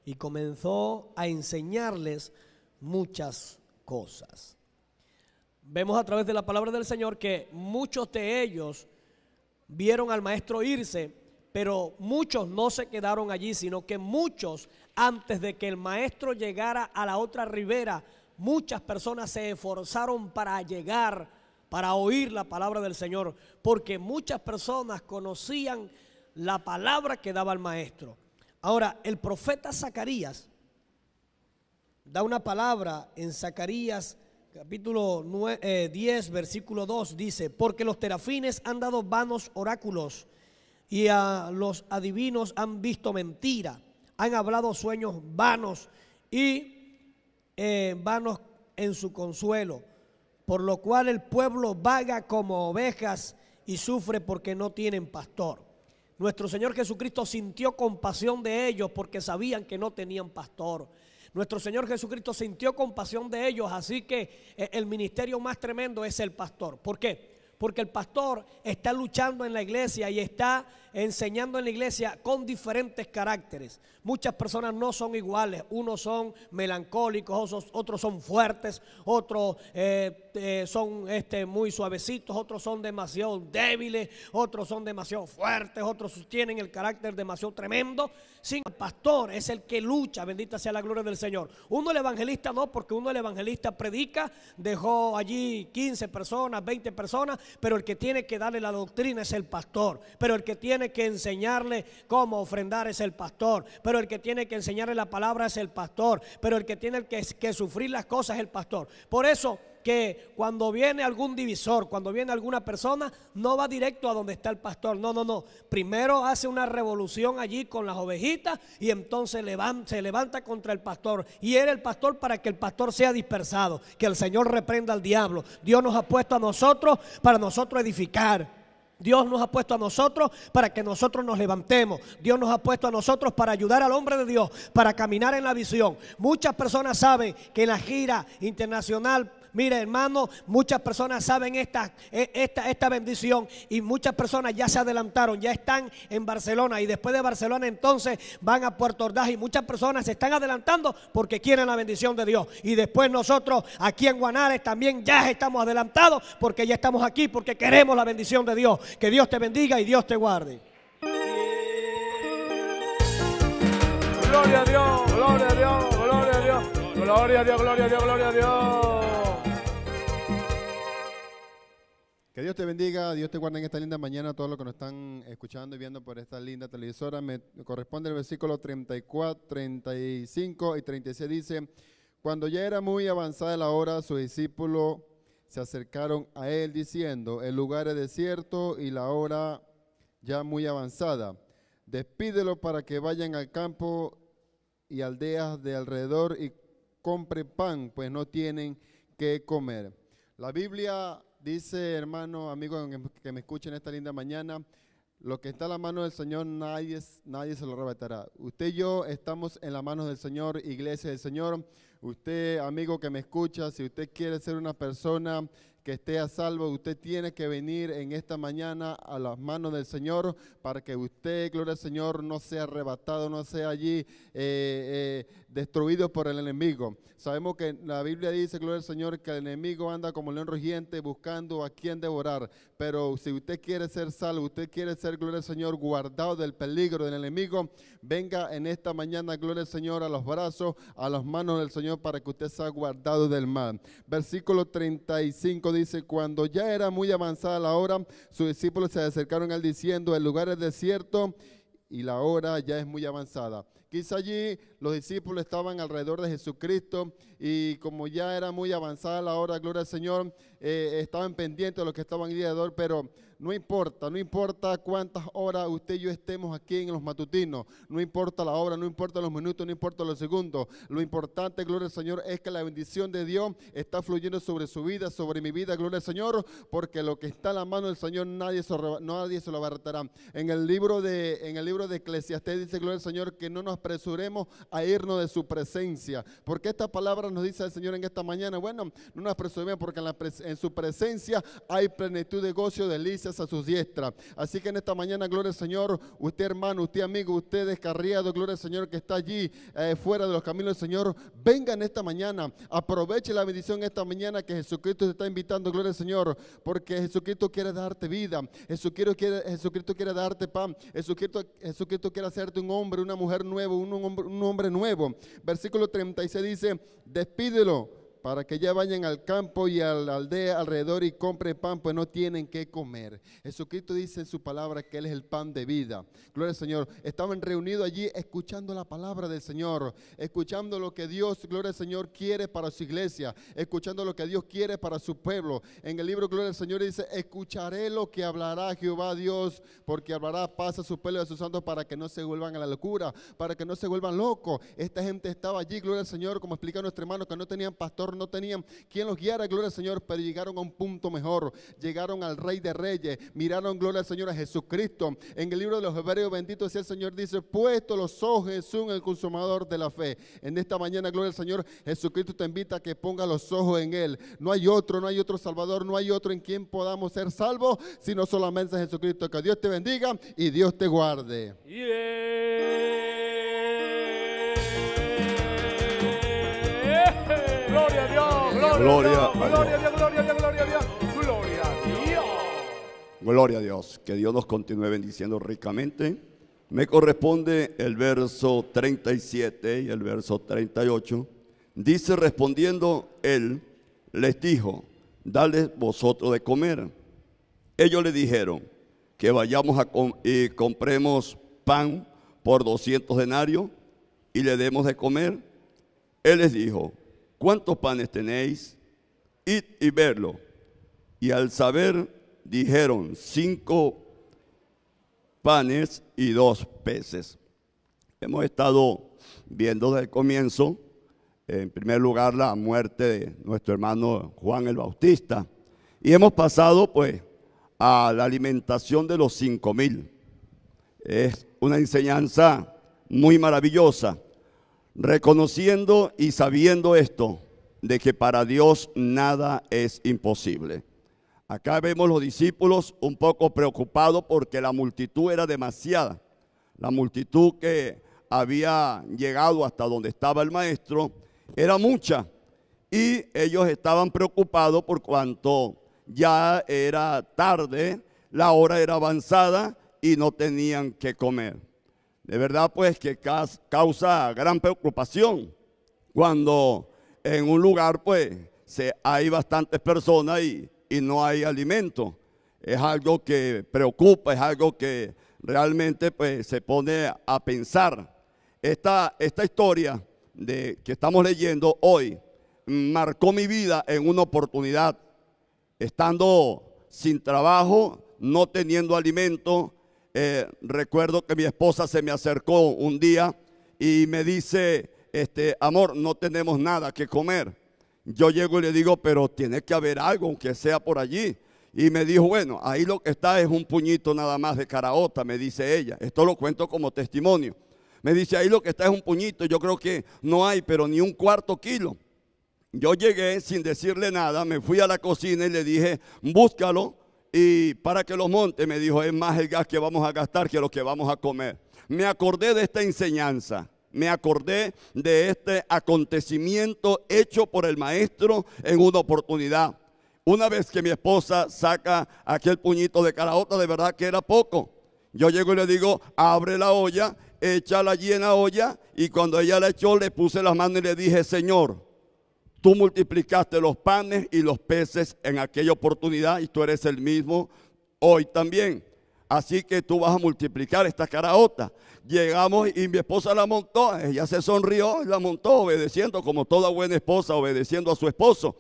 y comenzó a enseñarles muchas cosas. Vemos a través de la palabra del Señor que muchos de ellos vieron al maestro irse, pero muchos no se quedaron allí, sino que muchos, antes de que el maestro llegara a la otra ribera, muchas personas se esforzaron para llegar, para oír la palabra del Señor, porque muchas personas conocían la palabra que daba el maestro. Ahora, el profeta Zacarías da una palabra en Zacarías capítulo diez, versículo dos, dice: porque los terafines han dado vanos oráculos, y a los adivinos han visto mentira, han hablado sueños vanos y eh, vanos en su consuelo, por lo cual el pueblo vaga como ovejas y sufre porque no tienen pastor. Nuestro Señor Jesucristo sintió compasión de ellos porque sabían que no tenían pastor. Nuestro Señor Jesucristo sintió compasión de ellos, así que el ministerio más tremendo es el pastor. ¿Por qué? Porque el pastor está luchando en la iglesia y está enseñando en la iglesia con diferentes caracteres. Muchas personas no son iguales. Unos son melancólicos, otros, otros son fuertes, otros eh, eh, son este, muy suavecitos, otros son demasiado débiles, otros son demasiado fuertes, otros tienen el carácter demasiado tremendo. Sin el pastor es el que lucha, bendita sea la gloria del Señor. Uno el evangelista no, porque uno el evangelista predica, dejó allí quince personas, veinte personas, pero el que tiene que darle la doctrina es el pastor, pero el que tiene que enseñarle cómo ofrendar es el pastor, pero el que tiene que enseñarle la palabra es el pastor, pero el que tiene que, que sufrir las cosas es el pastor. Por eso que cuando viene algún divisor, cuando viene alguna persona, no va directo a donde está el pastor, no, no, no, primero hace una revolución allí con las ovejitas y entonces levanta, se levanta contra el pastor y era el pastor para que el pastor sea dispersado. Que el Señor reprenda al diablo. Dios nos ha puesto a nosotros para nosotros edificar. Dios nos ha puesto a nosotros para que nosotros nos levantemos. Dios nos ha puesto a nosotros para ayudar al hombre de Dios, para caminar en la visión. Muchas personas saben que en la gira internacional, mire hermano, muchas personas saben esta, esta, esta bendición y muchas personas ya se adelantaron, ya están en Barcelona y después de Barcelona entonces van a Puerto Ordaz y muchas personas se están adelantando porque quieren la bendición de Dios. Y después nosotros aquí en Guanare también ya estamos adelantados porque ya estamos aquí, porque queremos la bendición de Dios. Que Dios te bendiga y Dios te guarde. Gloria a Dios, gloria a Dios, gloria a Dios, gloria a Dios, gloria a Dios, gloria a Dios. Que Dios te bendiga, Dios te guarde en esta linda mañana, todos los que nos están escuchando y viendo por esta linda televisora. Me corresponde el versículo treinta y cuatro, treinta y cinco y treinta y seis, dice: cuando ya era muy avanzada la hora, sus discípulos se acercaron a él diciendo: el lugar es desierto y la hora ya muy avanzada. Despídelo para que vayan al campo y aldeas de alrededor y compren pan, pues no tienen que comer. La Biblia dice, hermano, amigos que me escuchen esta linda mañana, lo que está en la mano del Señor nadie, nadie se lo arrebatará. Usted y yo estamos en las manos del Señor, iglesia del Señor. Usted, amigo que me escucha, si usted quiere ser una persona que esté a salvo, usted tiene que venir en esta mañana a las manos del Señor para que usted, gloria al Señor, no sea arrebatado, no sea allí eh, eh, destruido por el enemigo. Sabemos que la Biblia dice, gloria al Señor, que el enemigo anda como león rugiente buscando a quien devorar, pero si usted quiere ser salvo, usted quiere ser, gloria al Señor, guardado del peligro del enemigo, venga en esta mañana, gloria al Señor, a los brazos, a las manos del Señor para que usted sea guardado del mal. Versículo treinta y cinco dice: dice, cuando ya era muy avanzada la hora, sus discípulos se acercaron a él diciendo: el lugar es desierto y la hora ya es muy avanzada. Quizá allí los discípulos estaban alrededor de Jesucristo y como ya era muy avanzada la hora, gloria al Señor, eh, estaban pendientes de los que estaban alrededor, pero no importa, no importa cuántas horas usted y yo estemos aquí en los matutinos, no importa la hora, no importa los minutos, no importa los segundos, lo importante, gloria al Señor, es que la bendición de Dios está fluyendo sobre su vida, sobre mi vida, gloria al Señor, porque lo que está en la mano del Señor nadie se, nadie se lo arrebatará. En el libro de, en el libro de Eclesiastes dice, gloria al Señor, que no nos apresuremos a irnos de su presencia. Porque esta palabra nos dice el Señor en esta mañana, bueno, no nos apresuremos porque en, la pres en su presencia hay plenitud de gozo, delicias a sus diestras. Así que en esta mañana, gloria al Señor, usted hermano, usted amigo, usted descarriado, gloria al Señor que está allí eh, fuera de los caminos del Señor, vengan esta mañana, aproveche la bendición esta mañana que Jesucristo te está invitando, gloria al Señor, porque Jesucristo quiere darte vida, Jesucristo quiere, Jesucristo quiere darte pan, Jesucristo, Jesucristo quiere hacerte un hombre, una mujer nueva, un hombre, un hombre nuevo. Versículo treinta y seis dice, despídelo para que ya vayan al campo y a la aldea alrededor y compren pan, pues no tienen que comer. Jesucristo dice en su palabra que Él es el pan de vida. Gloria al Señor. Estaban reunidos allí escuchando la palabra del Señor, escuchando lo que Dios, gloria al Señor, quiere para su iglesia, escuchando lo que Dios quiere para su pueblo. En el libro, gloria al Señor, dice, escucharé lo que hablará Jehová Dios, porque hablará paz a su pueblo y a sus santos para que no se vuelvan a la locura, para que no se vuelvan locos. Esta gente estaba allí, gloria al Señor, como explica nuestro hermano, que no tenían pastor, no tenían quien los guiara, gloria al Señor, pero llegaron a un punto mejor, llegaron al Rey de Reyes, miraron, gloria al Señor, a Jesucristo. En el libro de los Hebreos, bendito sea el Señor, dice, puesto los ojos en Jesús, el consumador de la fe. En esta mañana, gloria al Señor, Jesucristo te invita a que ponga los ojos en Él. No hay otro, no hay otro Salvador, no hay otro en quien podamos ser salvos, sino solamente en Jesucristo. Que Dios te bendiga y Dios te guarde. Yeah. Gloria a Dios, gloria a Dios, gloria a Dios, gloria a Dios, gloria a Dios, gloria a Dios. Gloria a Dios, que Dios nos continúe bendiciendo ricamente. Me corresponde el verso treinta y siete y el verso treinta y ocho. Dice, respondiendo él, les dijo, dale vosotros de comer. Ellos le dijeron, que vayamos a com y compremos pan por doscientos denarios y le demos de comer. Él les dijo, ¿cuántos panes tenéis? Id y verlo. Y al saber, dijeron, cinco panes y dos peces. Hemos estado viendo desde el comienzo, en primer lugar, la muerte de nuestro hermano Juan el Bautista. Y hemos pasado, pues, a la alimentación de los cinco mil. Es una enseñanza muy maravillosa. Reconociendo y sabiendo esto, de que para Dios nada es imposible. Acá vemos los discípulos un poco preocupados porque la multitud era demasiada. La multitud que había llegado hasta donde estaba el maestro era mucha. Y ellos estaban preocupados por cuanto ya era tarde, la hora era avanzada y no tenían que comer. De verdad, pues, que causa gran preocupación cuando en un lugar, pues, se, hay bastantes personas y, y no hay alimento. Es algo que preocupa, es algo que realmente, pues, se pone a pensar. Esta, esta historia de, que estamos leyendo hoy marcó mi vida en una oportunidad. Estando sin trabajo, no teniendo alimento, Eh, recuerdo que mi esposa se me acercó un día y me dice, este, amor, no tenemos nada que comer. Yo llego y le digo, pero tiene que haber algo, aunque sea por allí. Y me dijo, bueno, ahí lo que está es un puñito nada más de caraota, me dice ella. Esto lo cuento como testimonio. Me dice, ahí lo que está es un puñito, yo creo que no hay, pero ni un cuarto kilo. Yo llegué sin decirle nada, me fui a la cocina y le dije, búscalo. Y para que los monte, me dijo, es más el gas que vamos a gastar que lo que vamos a comer. Me acordé de esta enseñanza, me acordé de este acontecimiento hecho por el maestro en una oportunidad. Una vez que mi esposa saca aquel puñito de caraota, de verdad que era poco. Yo llego y le digo, abre la olla, échala allí en la olla. Y cuando ella la echó, le puse las manos y le dije, Señor, tú multiplicaste los panes y los peces en aquella oportunidad y tú eres el mismo hoy también. Así que tú vas a multiplicar esta caraota. Llegamos y mi esposa la montó, ella se sonrió y la montó obedeciendo como toda buena esposa, obedeciendo a su esposo.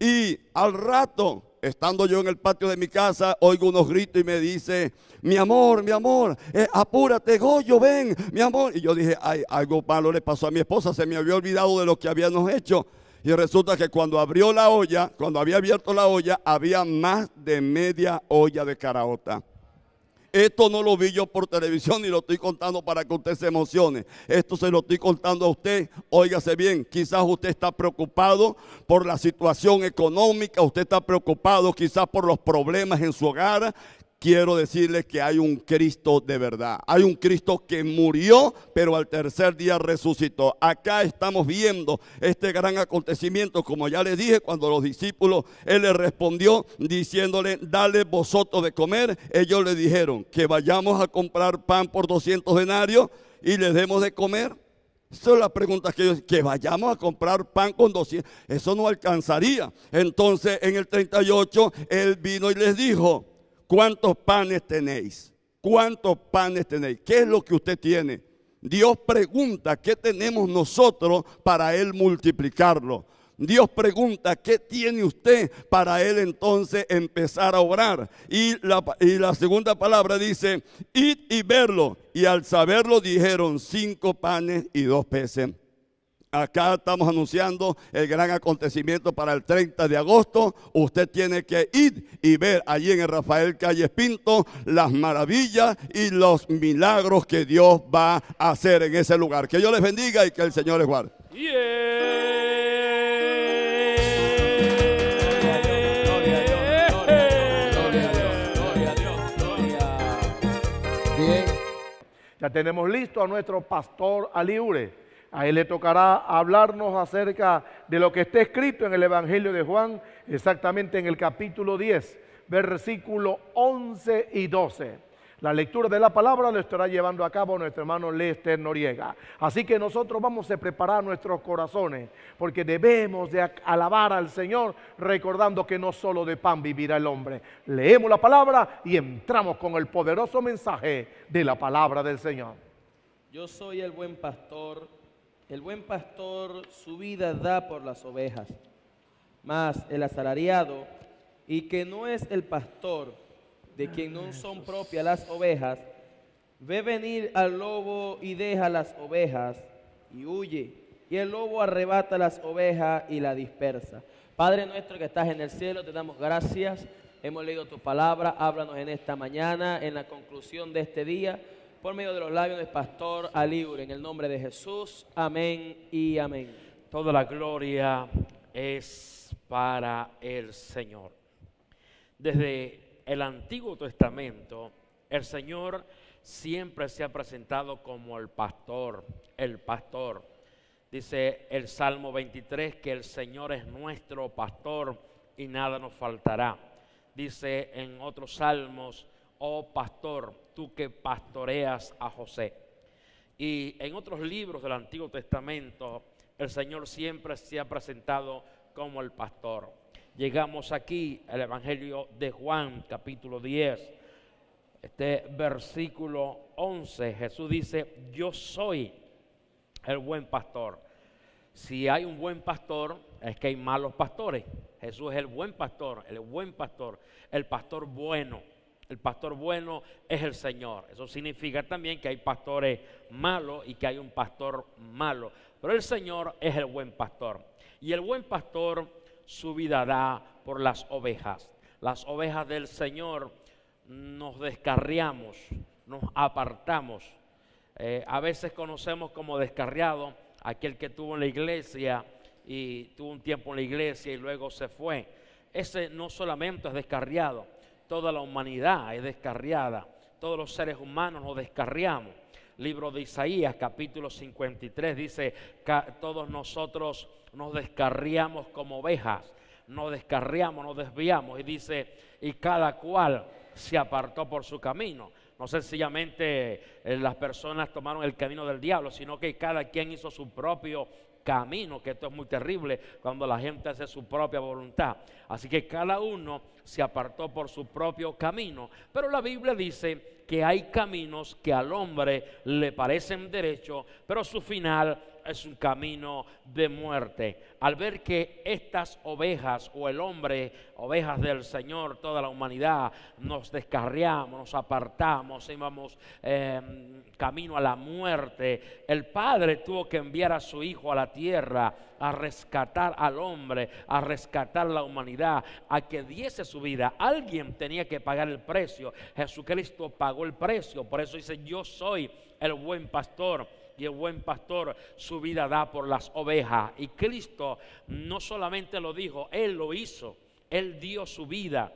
Y al rato, estando yo en el patio de mi casa, oigo unos gritos y me dice, mi amor, mi amor, eh, apúrate, Goyo, ven, mi amor. Y yo dije, ay, algo malo le pasó a mi esposa, se me había olvidado de lo que habíamos hecho. Y resulta que cuando abrió la olla, cuando había abierto la olla, había más de media olla de caraota. Esto no lo vi yo por televisión ni lo estoy contando para que usted se emocione. Esto se lo estoy contando a usted. Óigase bien, quizás usted está preocupado por la situación económica, usted está preocupado quizás por los problemas en su hogar. Quiero decirles que hay un Cristo de verdad. Hay un Cristo que murió, pero al tercer día resucitó. Acá estamos viendo este gran acontecimiento. Como ya les dije, cuando los discípulos, Él les respondió diciéndole, dale vosotros de comer. Ellos le dijeron que vayamos a comprar pan por doscientos denarios y les demos de comer. Esa es la pregunta que ellos, que vayamos a comprar pan con doscientos, eso no alcanzaría. Entonces en el treinta y ocho, Él vino y les dijo, ¿cuántos panes tenéis? ¿Cuántos panes tenéis? ¿Qué es lo que usted tiene? Dios pregunta, ¿qué tenemos nosotros para Él multiplicarlo? Dios pregunta, ¿qué tiene usted para Él entonces empezar a obrar? Y la, y la segunda palabra dice, id y verlo. Y al saberlo dijeron, cinco panes y dos peces. Acá estamos anunciando el gran acontecimiento para el treinta de agosto. Usted tiene que ir y ver allí en el Rafael Calles Pinto las maravillas y los milagros que Dios va a hacer en ese lugar. Que Dios les bendiga y que el Señor les guarde. Yeah. Ya tenemos listo a nuestro pastor Ali Ure. A él le tocará hablarnos acerca de lo que está escrito en el Evangelio de Juan, exactamente en el capítulo diez, versículos once y doce. La lectura de la palabra lo estará llevando a cabo nuestro hermano Lester Noriega. Así que nosotros vamos a preparar nuestros corazones, porque debemos de alabar al Señor, recordando que no solo de pan vivirá el hombre. Leemos la palabra y entramos con el poderoso mensaje de la palabra del Señor. Yo soy el buen pastor. El buen pastor su vida da por las ovejas. Mas el asalariado, y que no es el pastor, de quien no son propias las ovejas, ve venir al lobo y deja las ovejas y huye, y el lobo arrebata las ovejas y la dispersa. Padre nuestro que estás en el cielo, te damos gracias, hemos leído tu palabra, háblanos en esta mañana, en la conclusión de este día, por medio de los labios del pastor Ali Ure, en el nombre de Jesús, amén y amén. Toda la gloria es para el Señor. Desde el Antiguo Testamento, el Señor siempre se ha presentado como el pastor, el pastor. Dice el Salmo veintitrés que el Señor es nuestro pastor y nada nos faltará. Dice en otros salmos, oh pastor, tú que pastoreas a José. Y en otros libros del Antiguo Testamento, el Señor siempre se ha presentado como el pastor. Llegamos aquí al Evangelio de Juan, capítulo diez, este versículo once. Jesús dice, yo soy el buen pastor. Si hay un buen pastor, es que hay malos pastores. Jesús es el buen pastor, el buen pastor, el pastor bueno. El pastor bueno es el Señor. Eso significa también que hay pastores malos y que hay un pastor malo. Pero el Señor es el buen pastor. Y el buen pastor su vida da por las ovejas. Las ovejas del Señor nos descarriamos, nos apartamos. Eh, a veces conocemos como descarriado aquel que tuvo en la iglesia y tuvo un tiempo en la iglesia y luego se fue. Ese no solamente es descarriado, toda la humanidad es descarriada, todos los seres humanos nos descarriamos. Libro de Isaías, capítulo cincuenta y tres, dice, todos nosotros nos descarriamos como ovejas, nos descarriamos, nos desviamos, y dice, y cada cual se apartó por su camino. No sencillamente eh, las personas tomaron el camino del diablo, sino que cada quien hizo su propio camino, que esto es muy terrible cuando la gente hace su propia voluntad. Así que cada uno se apartó por su propio camino, pero la Biblia dice que hay caminos que al hombre le parecen derechos, pero su final es un camino de muerte. Al ver que estas ovejas o el hombre, ovejas del Señor, toda la humanidad, nos descarriamos, nos apartamos, íbamos eh, camino a la muerte, el Padre tuvo que enviar a su Hijo a la tierra a rescatar al hombre, a rescatar la humanidad, a que diese su vida. Alguien tenía que pagar el precio. Jesucristo pagó el precio. Por eso dice: yo soy el buen pastor, y el buen pastor su vida da por las ovejas. Y Cristo no solamente lo dijo, Él lo hizo. Él dio su vida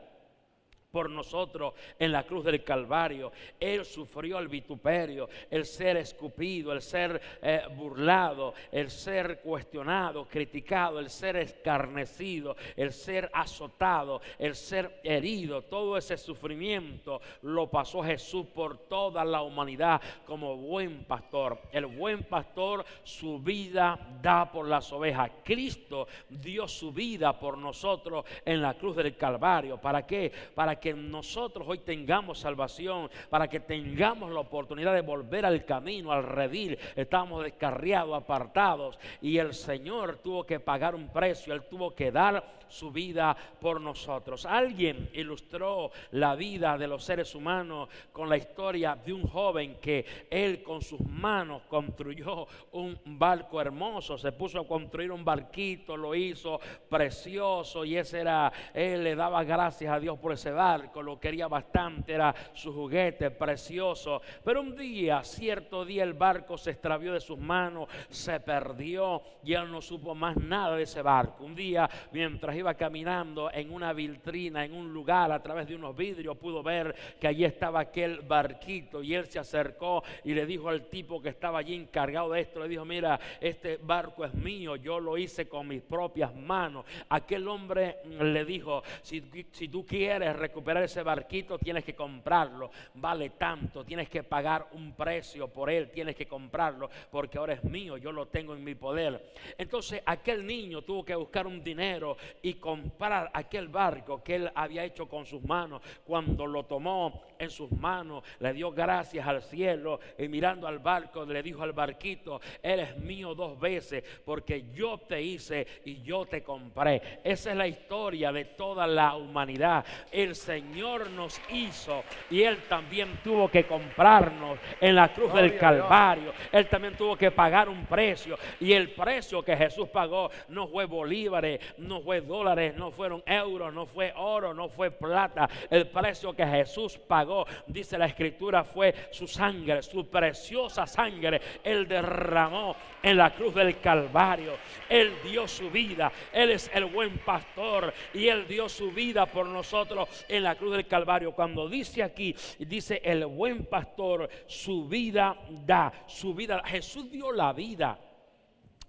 por nosotros en la cruz del Calvario. Él sufrió el vituperio, el ser escupido, el ser eh, burlado, el ser cuestionado, criticado, el ser escarnecido, el ser azotado, el ser herido. Todo ese sufrimiento lo pasó Jesús por toda la humanidad como buen pastor. El buen pastor su vida da por las ovejas. Cristo dio su vida por nosotros en la cruz del Calvario. ¿Para qué? Para que que nosotros hoy tengamos salvación, para que tengamos la oportunidad de volver al camino, al redil. Estábamos descarriados, apartados, y el Señor tuvo que pagar un precio. Él tuvo que dar su vida por nosotros. Alguien ilustró la vida de los seres humanos con la historia de un joven que él con sus manos construyó un barco hermoso. Se puso a construir un barquito, lo hizo precioso, y ese era, él le daba gracias a Dios por ese barco. Lo quería bastante, era su juguete precioso. Pero un día, cierto día, el barco se extravió de sus manos, se perdió, y él no supo más nada de ese barco. Un día, mientras iba caminando en una vitrina, en un lugar, a través de unos vidrios, pudo ver que allí estaba aquel barquito, y él se acercó y le dijo al tipo que estaba allí encargado de esto, le dijo: mira, este barco es mío, yo lo hice con mis propias manos. Aquel hombre le dijo: si, si tú quieres reconocer recuperar ese barquito, tienes que comprarlo, vale tanto, tienes que pagar un precio por él, tienes que comprarlo, porque ahora es mío, yo lo tengo en mi poder. Entonces aquel niño tuvo que buscar un dinero y comprar aquel barco que él había hecho con sus manos. Cuando lo tomó en sus manos, le dio gracias al cielo, y mirando al barco le dijo al barquito: eres mío dos veces, porque yo te hice y yo te compré. Esa es la historia de toda la humanidad. El Señor nos hizo, y Él también tuvo que comprarnos en la cruz del Calvario. Él también tuvo que pagar un precio, y el precio que Jesús pagó no fue bolívares, no fue dólares, no fueron euros, no fue oro, no fue plata. El precio que Jesús pagó, dice la Escritura, fue su sangre, su preciosa sangre. Él derramó en la cruz del Calvario. Él dio su vida. Él es el buen pastor, y Él dio su vida por nosotros en la cruz del Calvario. Cuando dice aquí, dice el buen pastor su vida da, su vida. Jesús dio la vida,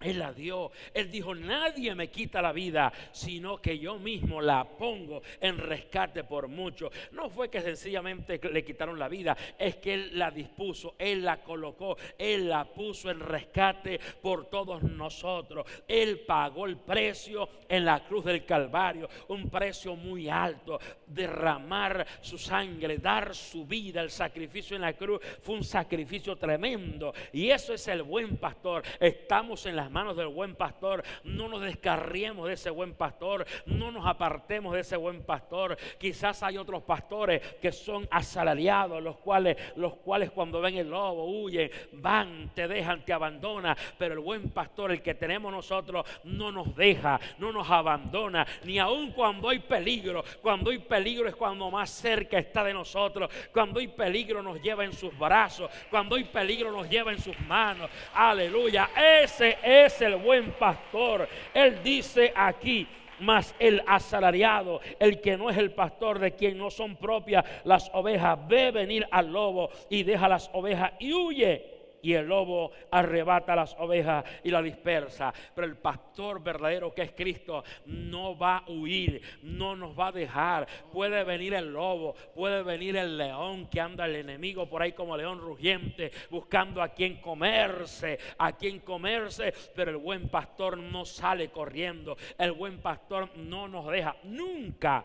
Él la dio. Él dijo: nadie me quita la vida, sino que yo mismo la pongo en rescate por muchos. No fue que sencillamente le quitaron la vida, es que Él la dispuso, Él la colocó, Él la puso en rescate por todos nosotros. Él pagó el precio en la cruz del Calvario, un precio muy alto. Derramar su sangre, dar su vida, el sacrificio en la cruz fue un sacrificio tremendo, y eso es el buen pastor. Estamos en la manos del buen pastor. No nos descarriemos de ese buen pastor, no nos apartemos de ese buen pastor. Quizás hay otros pastores que son asalariados, los cuales los cuales cuando ven el lobo huyen, van, te dejan, te abandonan. Pero el buen pastor, el que tenemos nosotros, no nos deja, no nos abandona, ni aun cuando hay peligro. Cuando hay peligro es cuando más cerca está de nosotros. Cuando hay peligro nos lleva en sus brazos, cuando hay peligro nos lleva en sus manos. Aleluya, ese es el buen pastor. Él dice aquí: mas el asalariado, el que no es el pastor, de quien no son propias las ovejas, ve venir al lobo y deja las ovejas y huye, y el lobo arrebata las ovejas y la dispersa. Pero el pastor verdadero, que es Cristo, no va a huir, no nos va a dejar. Puede venir el lobo, puede venir el león, que anda el enemigo por ahí como león rugiente, buscando a quien comerse, a quien comerse. Pero el buen pastor no sale corriendo, el buen pastor no nos deja nunca.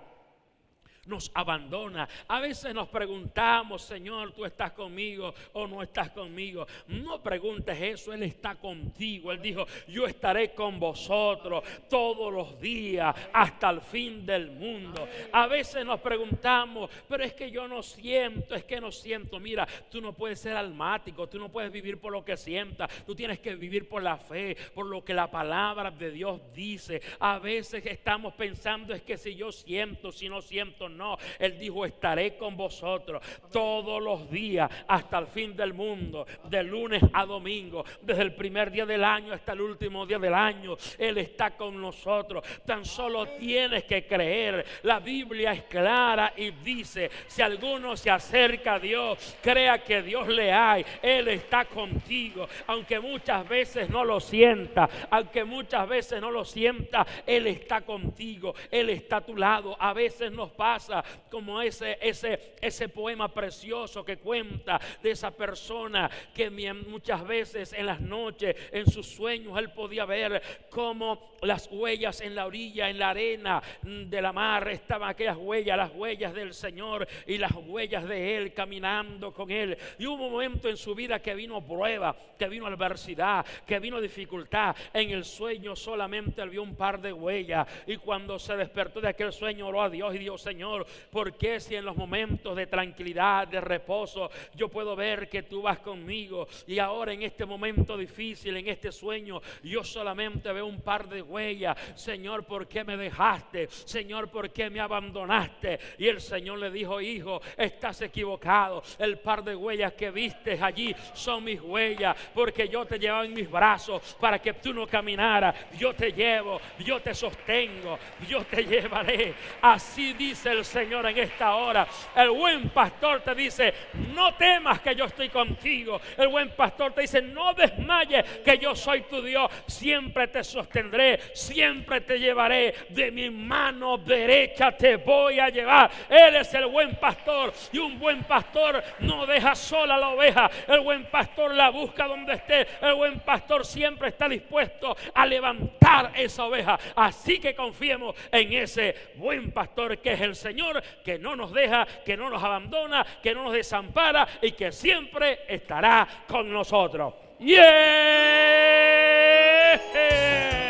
nos abandona. A veces nos preguntamos, Señor, ¿tú estás conmigo o no estás conmigo? No preguntes eso, Él está contigo. Él dijo, yo estaré con vosotros todos los días hasta el fin del mundo. A veces nos preguntamos, pero es que yo no siento, es que no siento. Mira, tú no puedes ser almático, tú no puedes vivir por lo que sientas, tú tienes que vivir por la fe, por lo que la palabra de Dios dice. A veces estamos pensando, es que si yo siento, si no siento, no. Él dijo, estaré con vosotros todos los días hasta el fin del mundo, de lunes a domingo, desde el primer día del año hasta el último día del año. Él está con nosotros, tan solo tienes que creer. La Biblia es clara y dice, si alguno se acerca a Dios, crea que Dios le hay, Él está contigo. Aunque muchas veces no lo sienta, aunque muchas veces no lo sienta, Él está contigo, Él está a tu lado. A veces nos pasa como ese, ese, ese poema precioso que cuenta de esa persona que muchas veces en las noches, en sus sueños, él podía ver como las huellas en la orilla, en la arena de la mar, estaban aquellas huellas, las huellas del Señor y las huellas de Él caminando con Él. Y hubo un momento en su vida que vino prueba, que vino adversidad, que vino dificultad. En el sueño solamente él vio un par de huellas, y cuando se despertó de aquel sueño oró a Dios y dijo, Señor, ¿por qué si en los momentos de tranquilidad, de reposo, yo puedo ver que tú vas conmigo, y ahora en este momento difícil, en este sueño, yo solamente veo un par de huellas? Señor, ¿por qué me dejaste? Señor, ¿por qué me abandonaste? Y el Señor le dijo, hijo, estás equivocado, el par de huellas que viste allí son mis huellas, porque yo te llevaba en mis brazos para que tú no caminaras. Yo te llevo, yo te sostengo, yo te llevaré. Así dice el Señor en esta hora. El buen pastor te dice, no temas, que yo estoy contigo. El buen pastor te dice, no desmayes, que yo soy tu Dios, siempre te sostendré, siempre te llevaré, de mi mano derecha te voy a llevar. Él es el buen pastor, y un buen pastor no deja sola a la oveja. El buen pastor la busca donde esté. El buen pastor siempre está dispuesto a levantar esa oveja. Así que confiemos en ese buen pastor que es el Señor, que no nos deja, que no nos abandona, que no nos desampara y que siempre estará con nosotros. ¡Yeah!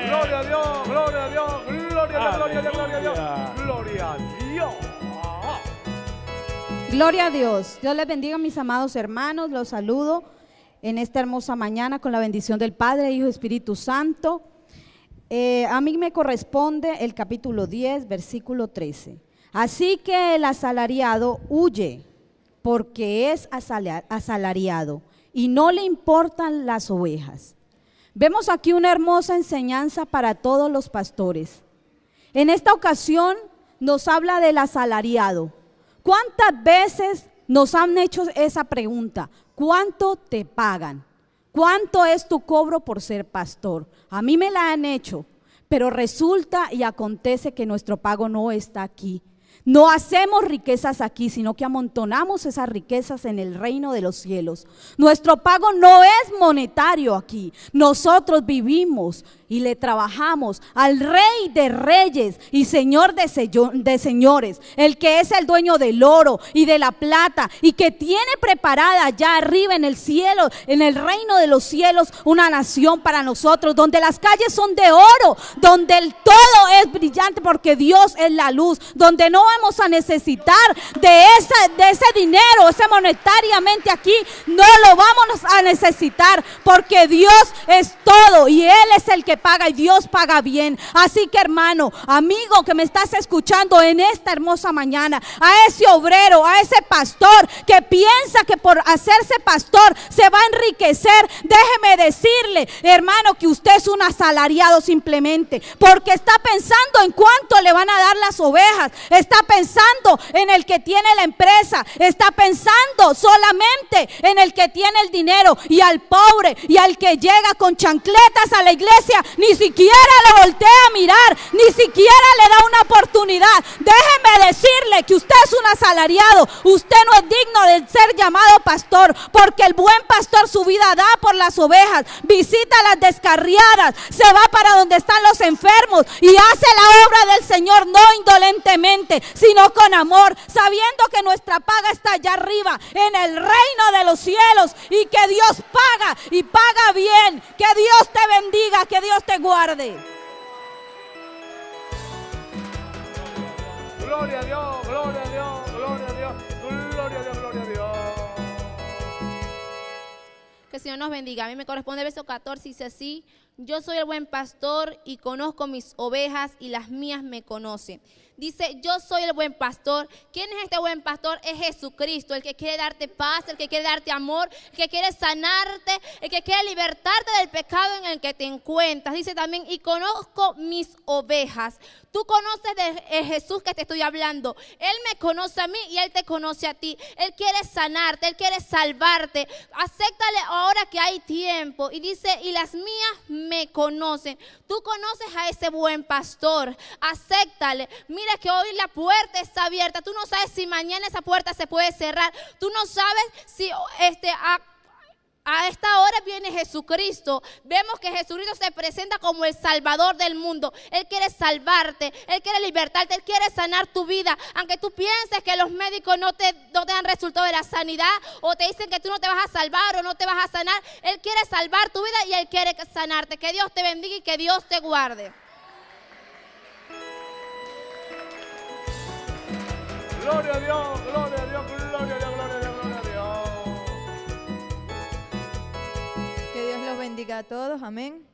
Gloria a Dios, gloria a Dios, gloria a Dios, gloria a Dios, gloria a Dios, gloria a Dios. ¡Ah! Gloria a Dios. Dios les bendiga, mis amados hermanos. Los saludo en esta hermosa mañana con la bendición del Padre, Hijo y Espíritu Santo. Eh, a mí me corresponde el capítulo diez, versículo trece. Así que el asalariado huye, porque es asalariado y no le importan las ovejas. Vemos aquí una hermosa enseñanza para todos los pastores. En esta ocasión nos habla del asalariado. ¿Cuántas veces nos han hecho esa pregunta? ¿Cuánto te pagan? ¿Cuánto es tu cobro por ser pastor? A mí me la han hecho, pero resulta y acontece que nuestro pago no está aquí. No hacemos riquezas aquí, sino que amontonamos esas riquezas en el reino de los cielos. Nuestro pago no es monetario aquí. Nosotros vivimos y le trabajamos al Rey de Reyes y Señor de, sello, de señores, el que es el dueño del oro y de la plata, y que tiene preparada allá arriba en el cielo, en el reino de los cielos, una nación para nosotros, donde las calles son de oro, donde el todo es brillante porque Dios es la luz, donde no vamos a necesitar de ese, de ese dinero, ese monetariamente aquí, no lo vamos a necesitar, porque Dios es todo y Él es el que paga, y Dios paga bien. Así que, hermano, amigo que me estás escuchando en esta hermosa mañana, a ese obrero, a ese pastor que piensa que por hacerse pastor se va a enriquecer, déjeme decirle, hermano, que usted es un asalariado simplemente, porque está pensando en cuánto le van a dar las ovejas, está pensando en el que tiene la empresa, está pensando solamente en el que tiene el dinero, y al pobre y al que llega con chancletas a la iglesia ni siquiera le voltea a mirar, ni siquiera le da una oportunidad. Déjeme decirle que usted es un asalariado, usted no es digno de ser llamado pastor, porque el buen pastor su vida da por las ovejas, visita las descarriadas, se va para donde están los enfermos y hace la obra del Señor, no indolentemente, sino con amor, sabiendo que nuestra paga está allá arriba, en el reino de los cielos, y que Dios paga, y paga bien. Que Dios te bendiga, que Dios te guarde. Gloria a Dios, gloria a Dios, gloria a Dios, gloria a Dios, gloria a Dios. Que el Señor nos bendiga. A mí me corresponde el verso catorce, dice así: yo soy el buen pastor y conozco mis ovejas y las mías me conocen. Dice, yo soy el buen pastor. ¿Quién es este buen pastor? Es Jesucristo, el que quiere darte paz, el que quiere darte amor, el que quiere sanarte, el que quiere libertarte del pecado en el que te encuentras. Dice también, y conozco mis ovejas. Tú conoces de Jesús que te estoy hablando. Él me conoce a mí y Él te conoce a ti. Él quiere sanarte, Él quiere salvarte. Acéptale ahora que hay tiempo. Y dice, y las mías me conocen. Tú conoces a ese buen pastor. Acéptale. Mira que hoy la puerta está abierta. Tú no sabes si mañana esa puerta se puede cerrar. Tú no sabes si este, a, a esta hora viene Jesucristo. Vemos que Jesucristo se presenta como el Salvador del mundo. Él quiere salvarte, Él quiere libertarte, Él quiere sanar tu vida. Aunque tú pienses que los médicos no te, no te han resultado de la sanidad, o te dicen que tú no te vas a salvar o no te vas a sanar, Él quiere salvar tu vida y Él quiere sanarte. Que Dios te bendiga y que Dios te guarde. Gloria a Dios, gloria a Dios, gloria a Dios, gloria a Dios, gloria a Dios. Que Dios los bendiga a todos, amén.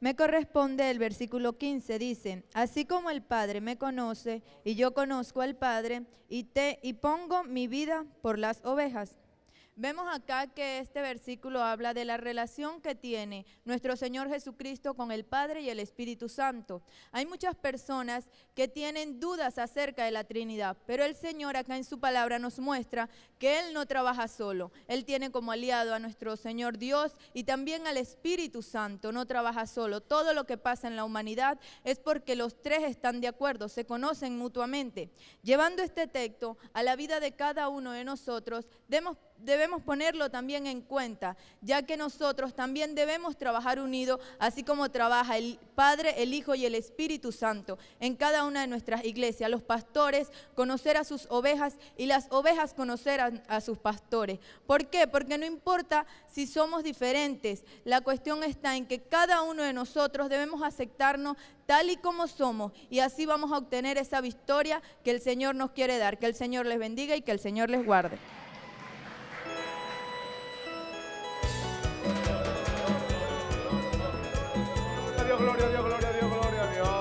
Me corresponde el versículo quince, dice, así como el Padre me conoce y yo conozco al Padre y, te, y pongo mi vida por las ovejas. Vemos acá que este versículo habla de la relación que tiene nuestro Señor Jesucristo con el Padre y el Espíritu Santo. Hay muchas personas que tienen dudas acerca de la Trinidad, pero el Señor acá en su palabra nos muestra que Él no trabaja solo. Él tiene como aliado a nuestro Señor Dios y también al Espíritu Santo, no trabaja solo. Todo lo que pasa en la humanidad es porque los tres están de acuerdo, se conocen mutuamente. Llevando este texto a la vida de cada uno de nosotros, demos Debemos ponerlo también en cuenta, ya que nosotros también debemos trabajar unidos, así como trabaja el Padre, el Hijo y el Espíritu Santo en cada una de nuestras iglesias. Los pastores conocer a sus ovejas y las ovejas conocer a, a sus pastores. ¿Por qué? Porque no importa si somos diferentes, la cuestión está en que cada uno de nosotros debemos aceptarnos tal y como somos, y así vamos a obtener esa victoria que el Señor nos quiere dar. Que el Señor les bendiga y que el Señor les guarde. Gloria a Dios, gloria a Dios, gloria a Dios.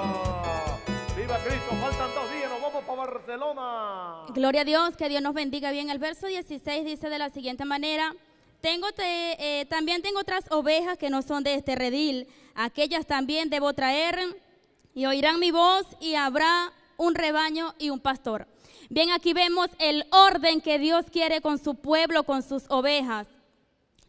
Viva Cristo, faltan dos días, nos vamos para Barcelona. Gloria a Dios, que Dios nos bendiga. Bien, el verso dieciséis dice de la siguiente manera, tengo te, eh, también tengo otras ovejas que no son de este redil, aquellas también debo traer y oirán mi voz y habrá un rebaño y un pastor. Bien, aquí vemos el orden que Dios quiere con su pueblo, con sus ovejas.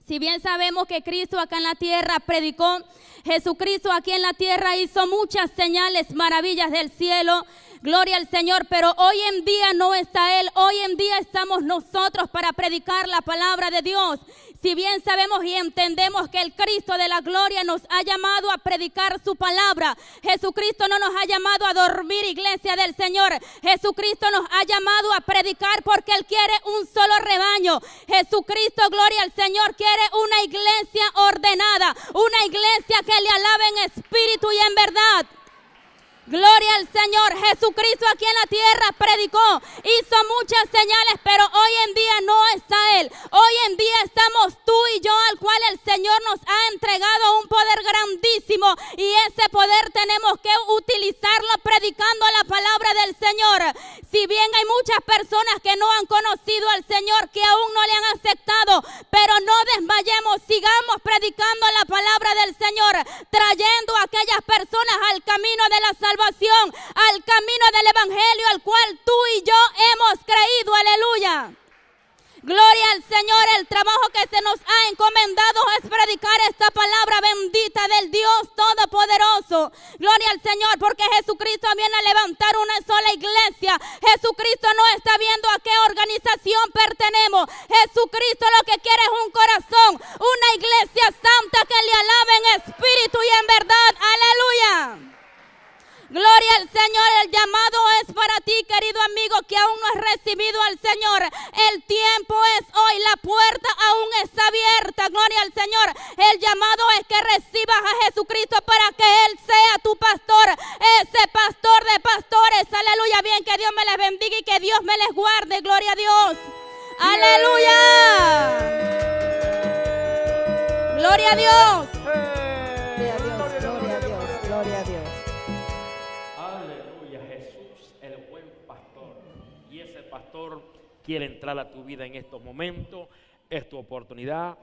Si bien sabemos que Cristo acá en la tierra predicó, Jesucristo aquí en la tierra hizo muchas señales, maravillas del cielo, gloria al Señor, pero hoy en día no está Él, hoy en día estamos nosotros para predicar la palabra de Dios. Si bien sabemos y entendemos que el Cristo de la gloria nos ha llamado a predicar su palabra, Jesucristo no nos ha llamado a dormir, iglesia del Señor. Jesucristo nos ha llamado a predicar porque Él quiere un solo rebaño. Jesucristo, gloria al Señor, quiere una iglesia ordenada, una iglesia que le alabe en espíritu y en verdad. Gloria al Señor. Jesucristo aquí en la tierra predicó, hizo muchas señales, pero hoy en día no está Él. Hoy en día estamos tú y yo, al cual el Señor nos ha entregado un poder grandísimo, y ese poder tenemos que utilizarlo predicando la palabra del Señor. Si bien hay muchas personas que no han conocido al Señor, que aún no le han aceptado, pero no desmayemos, sigamos predicando la palabra del Señor, trayendo a aquellas personas al camino de la salvación. Salvación, al camino del evangelio al cual tú y yo hemos creído, aleluya. Gloria al Señor, el trabajo que se nos ha encomendado es predicar esta palabra bendita del Dios Todopoderoso. Gloria al Señor, porque Jesucristo viene a levantar una sola iglesia. Jesucristo no está viendo a qué organización pertenemos. Jesucristo lo que quiere es un corazón, una iglesia santa que le alabe en espíritu y en verdad, aleluya. Gloria al Señor, el llamado es para ti, querido amigo, que aún no has recibido al Señor. El tiempo es hoy, la puerta aún está abierta, gloria al Señor. El llamado es que recibas a Jesucristo para que Él sea tu pastor, ese pastor de pastores, aleluya. Bien, que Dios me les bendiga y que Dios me les guarde, gloria a Dios. ¡Aleluya! ¡Gloria a Dios! ¡Gloria a Dios! ¡Gloria a Dios! ¡Gloria a Dios! ¡Aleluya! Jesús, el buen pastor. Y ese pastor quiere entrar a tu vida en estos momentos. Es tu oportunidad.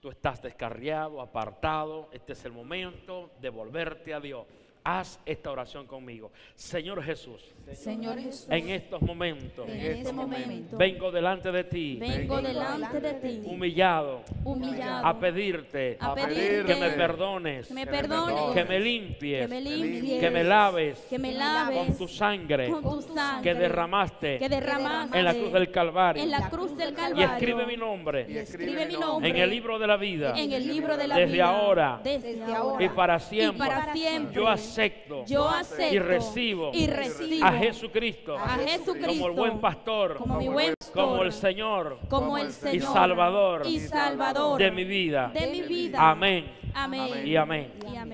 Tú estás descarriado, apartado. Este es el momento de volverte a Dios. Haz esta oración conmigo. Señor Jesús, Señor Jesús, en estos momentos, en este momento, vengo delante de ti, vengo delante de ti, humillado, humillado, a pedirte, a pedirte que me perdones, me perdones, que me limpies, que me limpies, que me laves, que me laves con tu sangre, con tu sangre que derramaste, que derramaste en la cruz del Calvario, en la cruz del Calvario, y escribe mi nombre, y escribe mi nombre en el libro de la vida, en el libro de la vida, desde ahora, desde ahora y para siempre, y para siempre. Yo así Acepto, yo acepto y recibo, y recibo a, Jesucristo, a Jesucristo como el buen pastor, como, mi buen pastor, como el Señor, como el Señor y, Salvador, y Salvador de mi vida, de mi vida. Amén, amén. Amén. Y amén. Y amén.